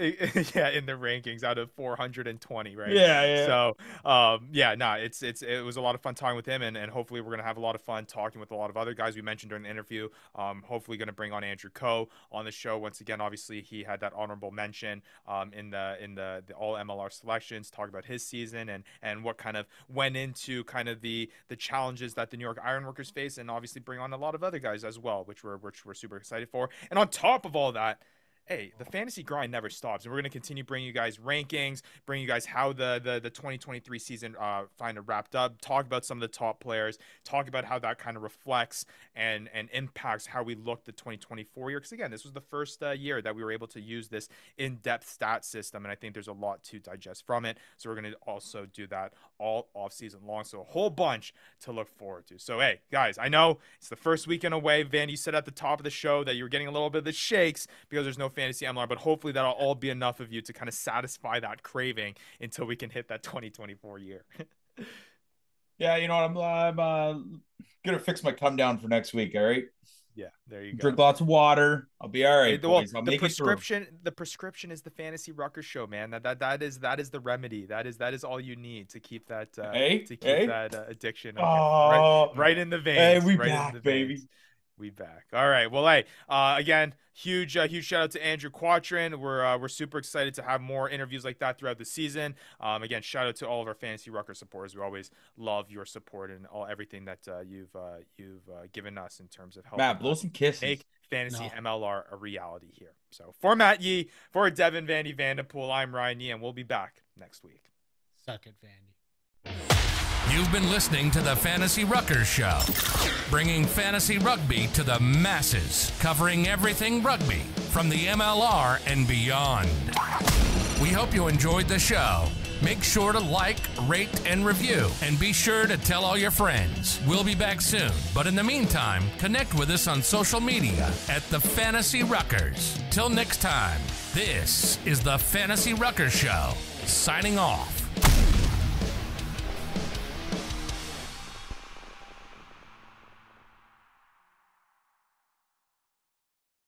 Yeah, in the rankings out of four hundred twenty, right? Yeah, yeah. So, um, yeah, no, nah, it's it's it was a lot of fun talking with him, and, and hopefully we're gonna have a lot of fun talking with a lot of other guys we mentioned during the interview. Um, hopefully gonna bring on Andrew Coe on the show once again. Obviously, he had that honorable mention um in the in the, the all M L R selections. Talk about his season and and what kind of went into kind of the the challenges that the New York Ironworkers face, and obviously bring on a lot of other guys as well, which we're which we're super excited for. And on top of all that, hey, the fantasy grind never stops, and we're going to continue bringing you guys rankings, bring you guys how the the, the twenty twenty-three season uh kind of wrapped up, talk about some of the top players, talk about how that kind of reflects and and impacts how we looked the twenty twenty-four year, because again, this was the first uh, year that we were able to use this in-depth stat system, and I think there's a lot to digest from it. So we're going to also do that all off season long, so a whole bunch to look forward to. So hey guys, I know it's the first weekend away. Van, you said at the top of the show that you were getting a little bit of the shakes because there's no fantasy M L R, but hopefully that'll all be enough of you to kind of satisfy that craving until we can hit that twenty twenty-four year. Yeah, you know what, I'm, I'm uh, gonna fix my come down for next week. All right. Yeah, there you go. Drink lots of water. I'll be all right. Well, I'll the make prescription, it the prescription is the Fantasy Rucker Show, man. That that that is that is the remedy. That is that is all you need to keep that uh, hey, to keep hey. that uh, addiction oh, right, right in the veins. Hey, we right back, in the veins. baby. We back. All right. Well, hey, uh, again, huge, uh, huge shout out to Andrew Quattrin. We're uh, we're super excited to have more interviews like that throughout the season. Um, again, shout out to all of our Fantasy Rucker supporters. We always love your support and all everything that uh, you've uh, you've uh, given us in terms of helping. Matt, blow some kisses. Make Fantasy no. M L R a reality here. So for Matt Yee, for Devin Vandy Vanderpool, I'm Ryan Yee, and we'll be back next week. Suck it, Vandy. You've been listening to the Fantasy Ruckers Show, bringing fantasy rugby to the masses, covering everything rugby from the M L R and beyond. We hope you enjoyed the show. Make sure to like, rate, and review, and be sure to tell all your friends. We'll be back soon, but in the meantime, connect with us on social media at the Fantasy Ruckers. Till next time, this is the Fantasy Ruckers Show, signing off.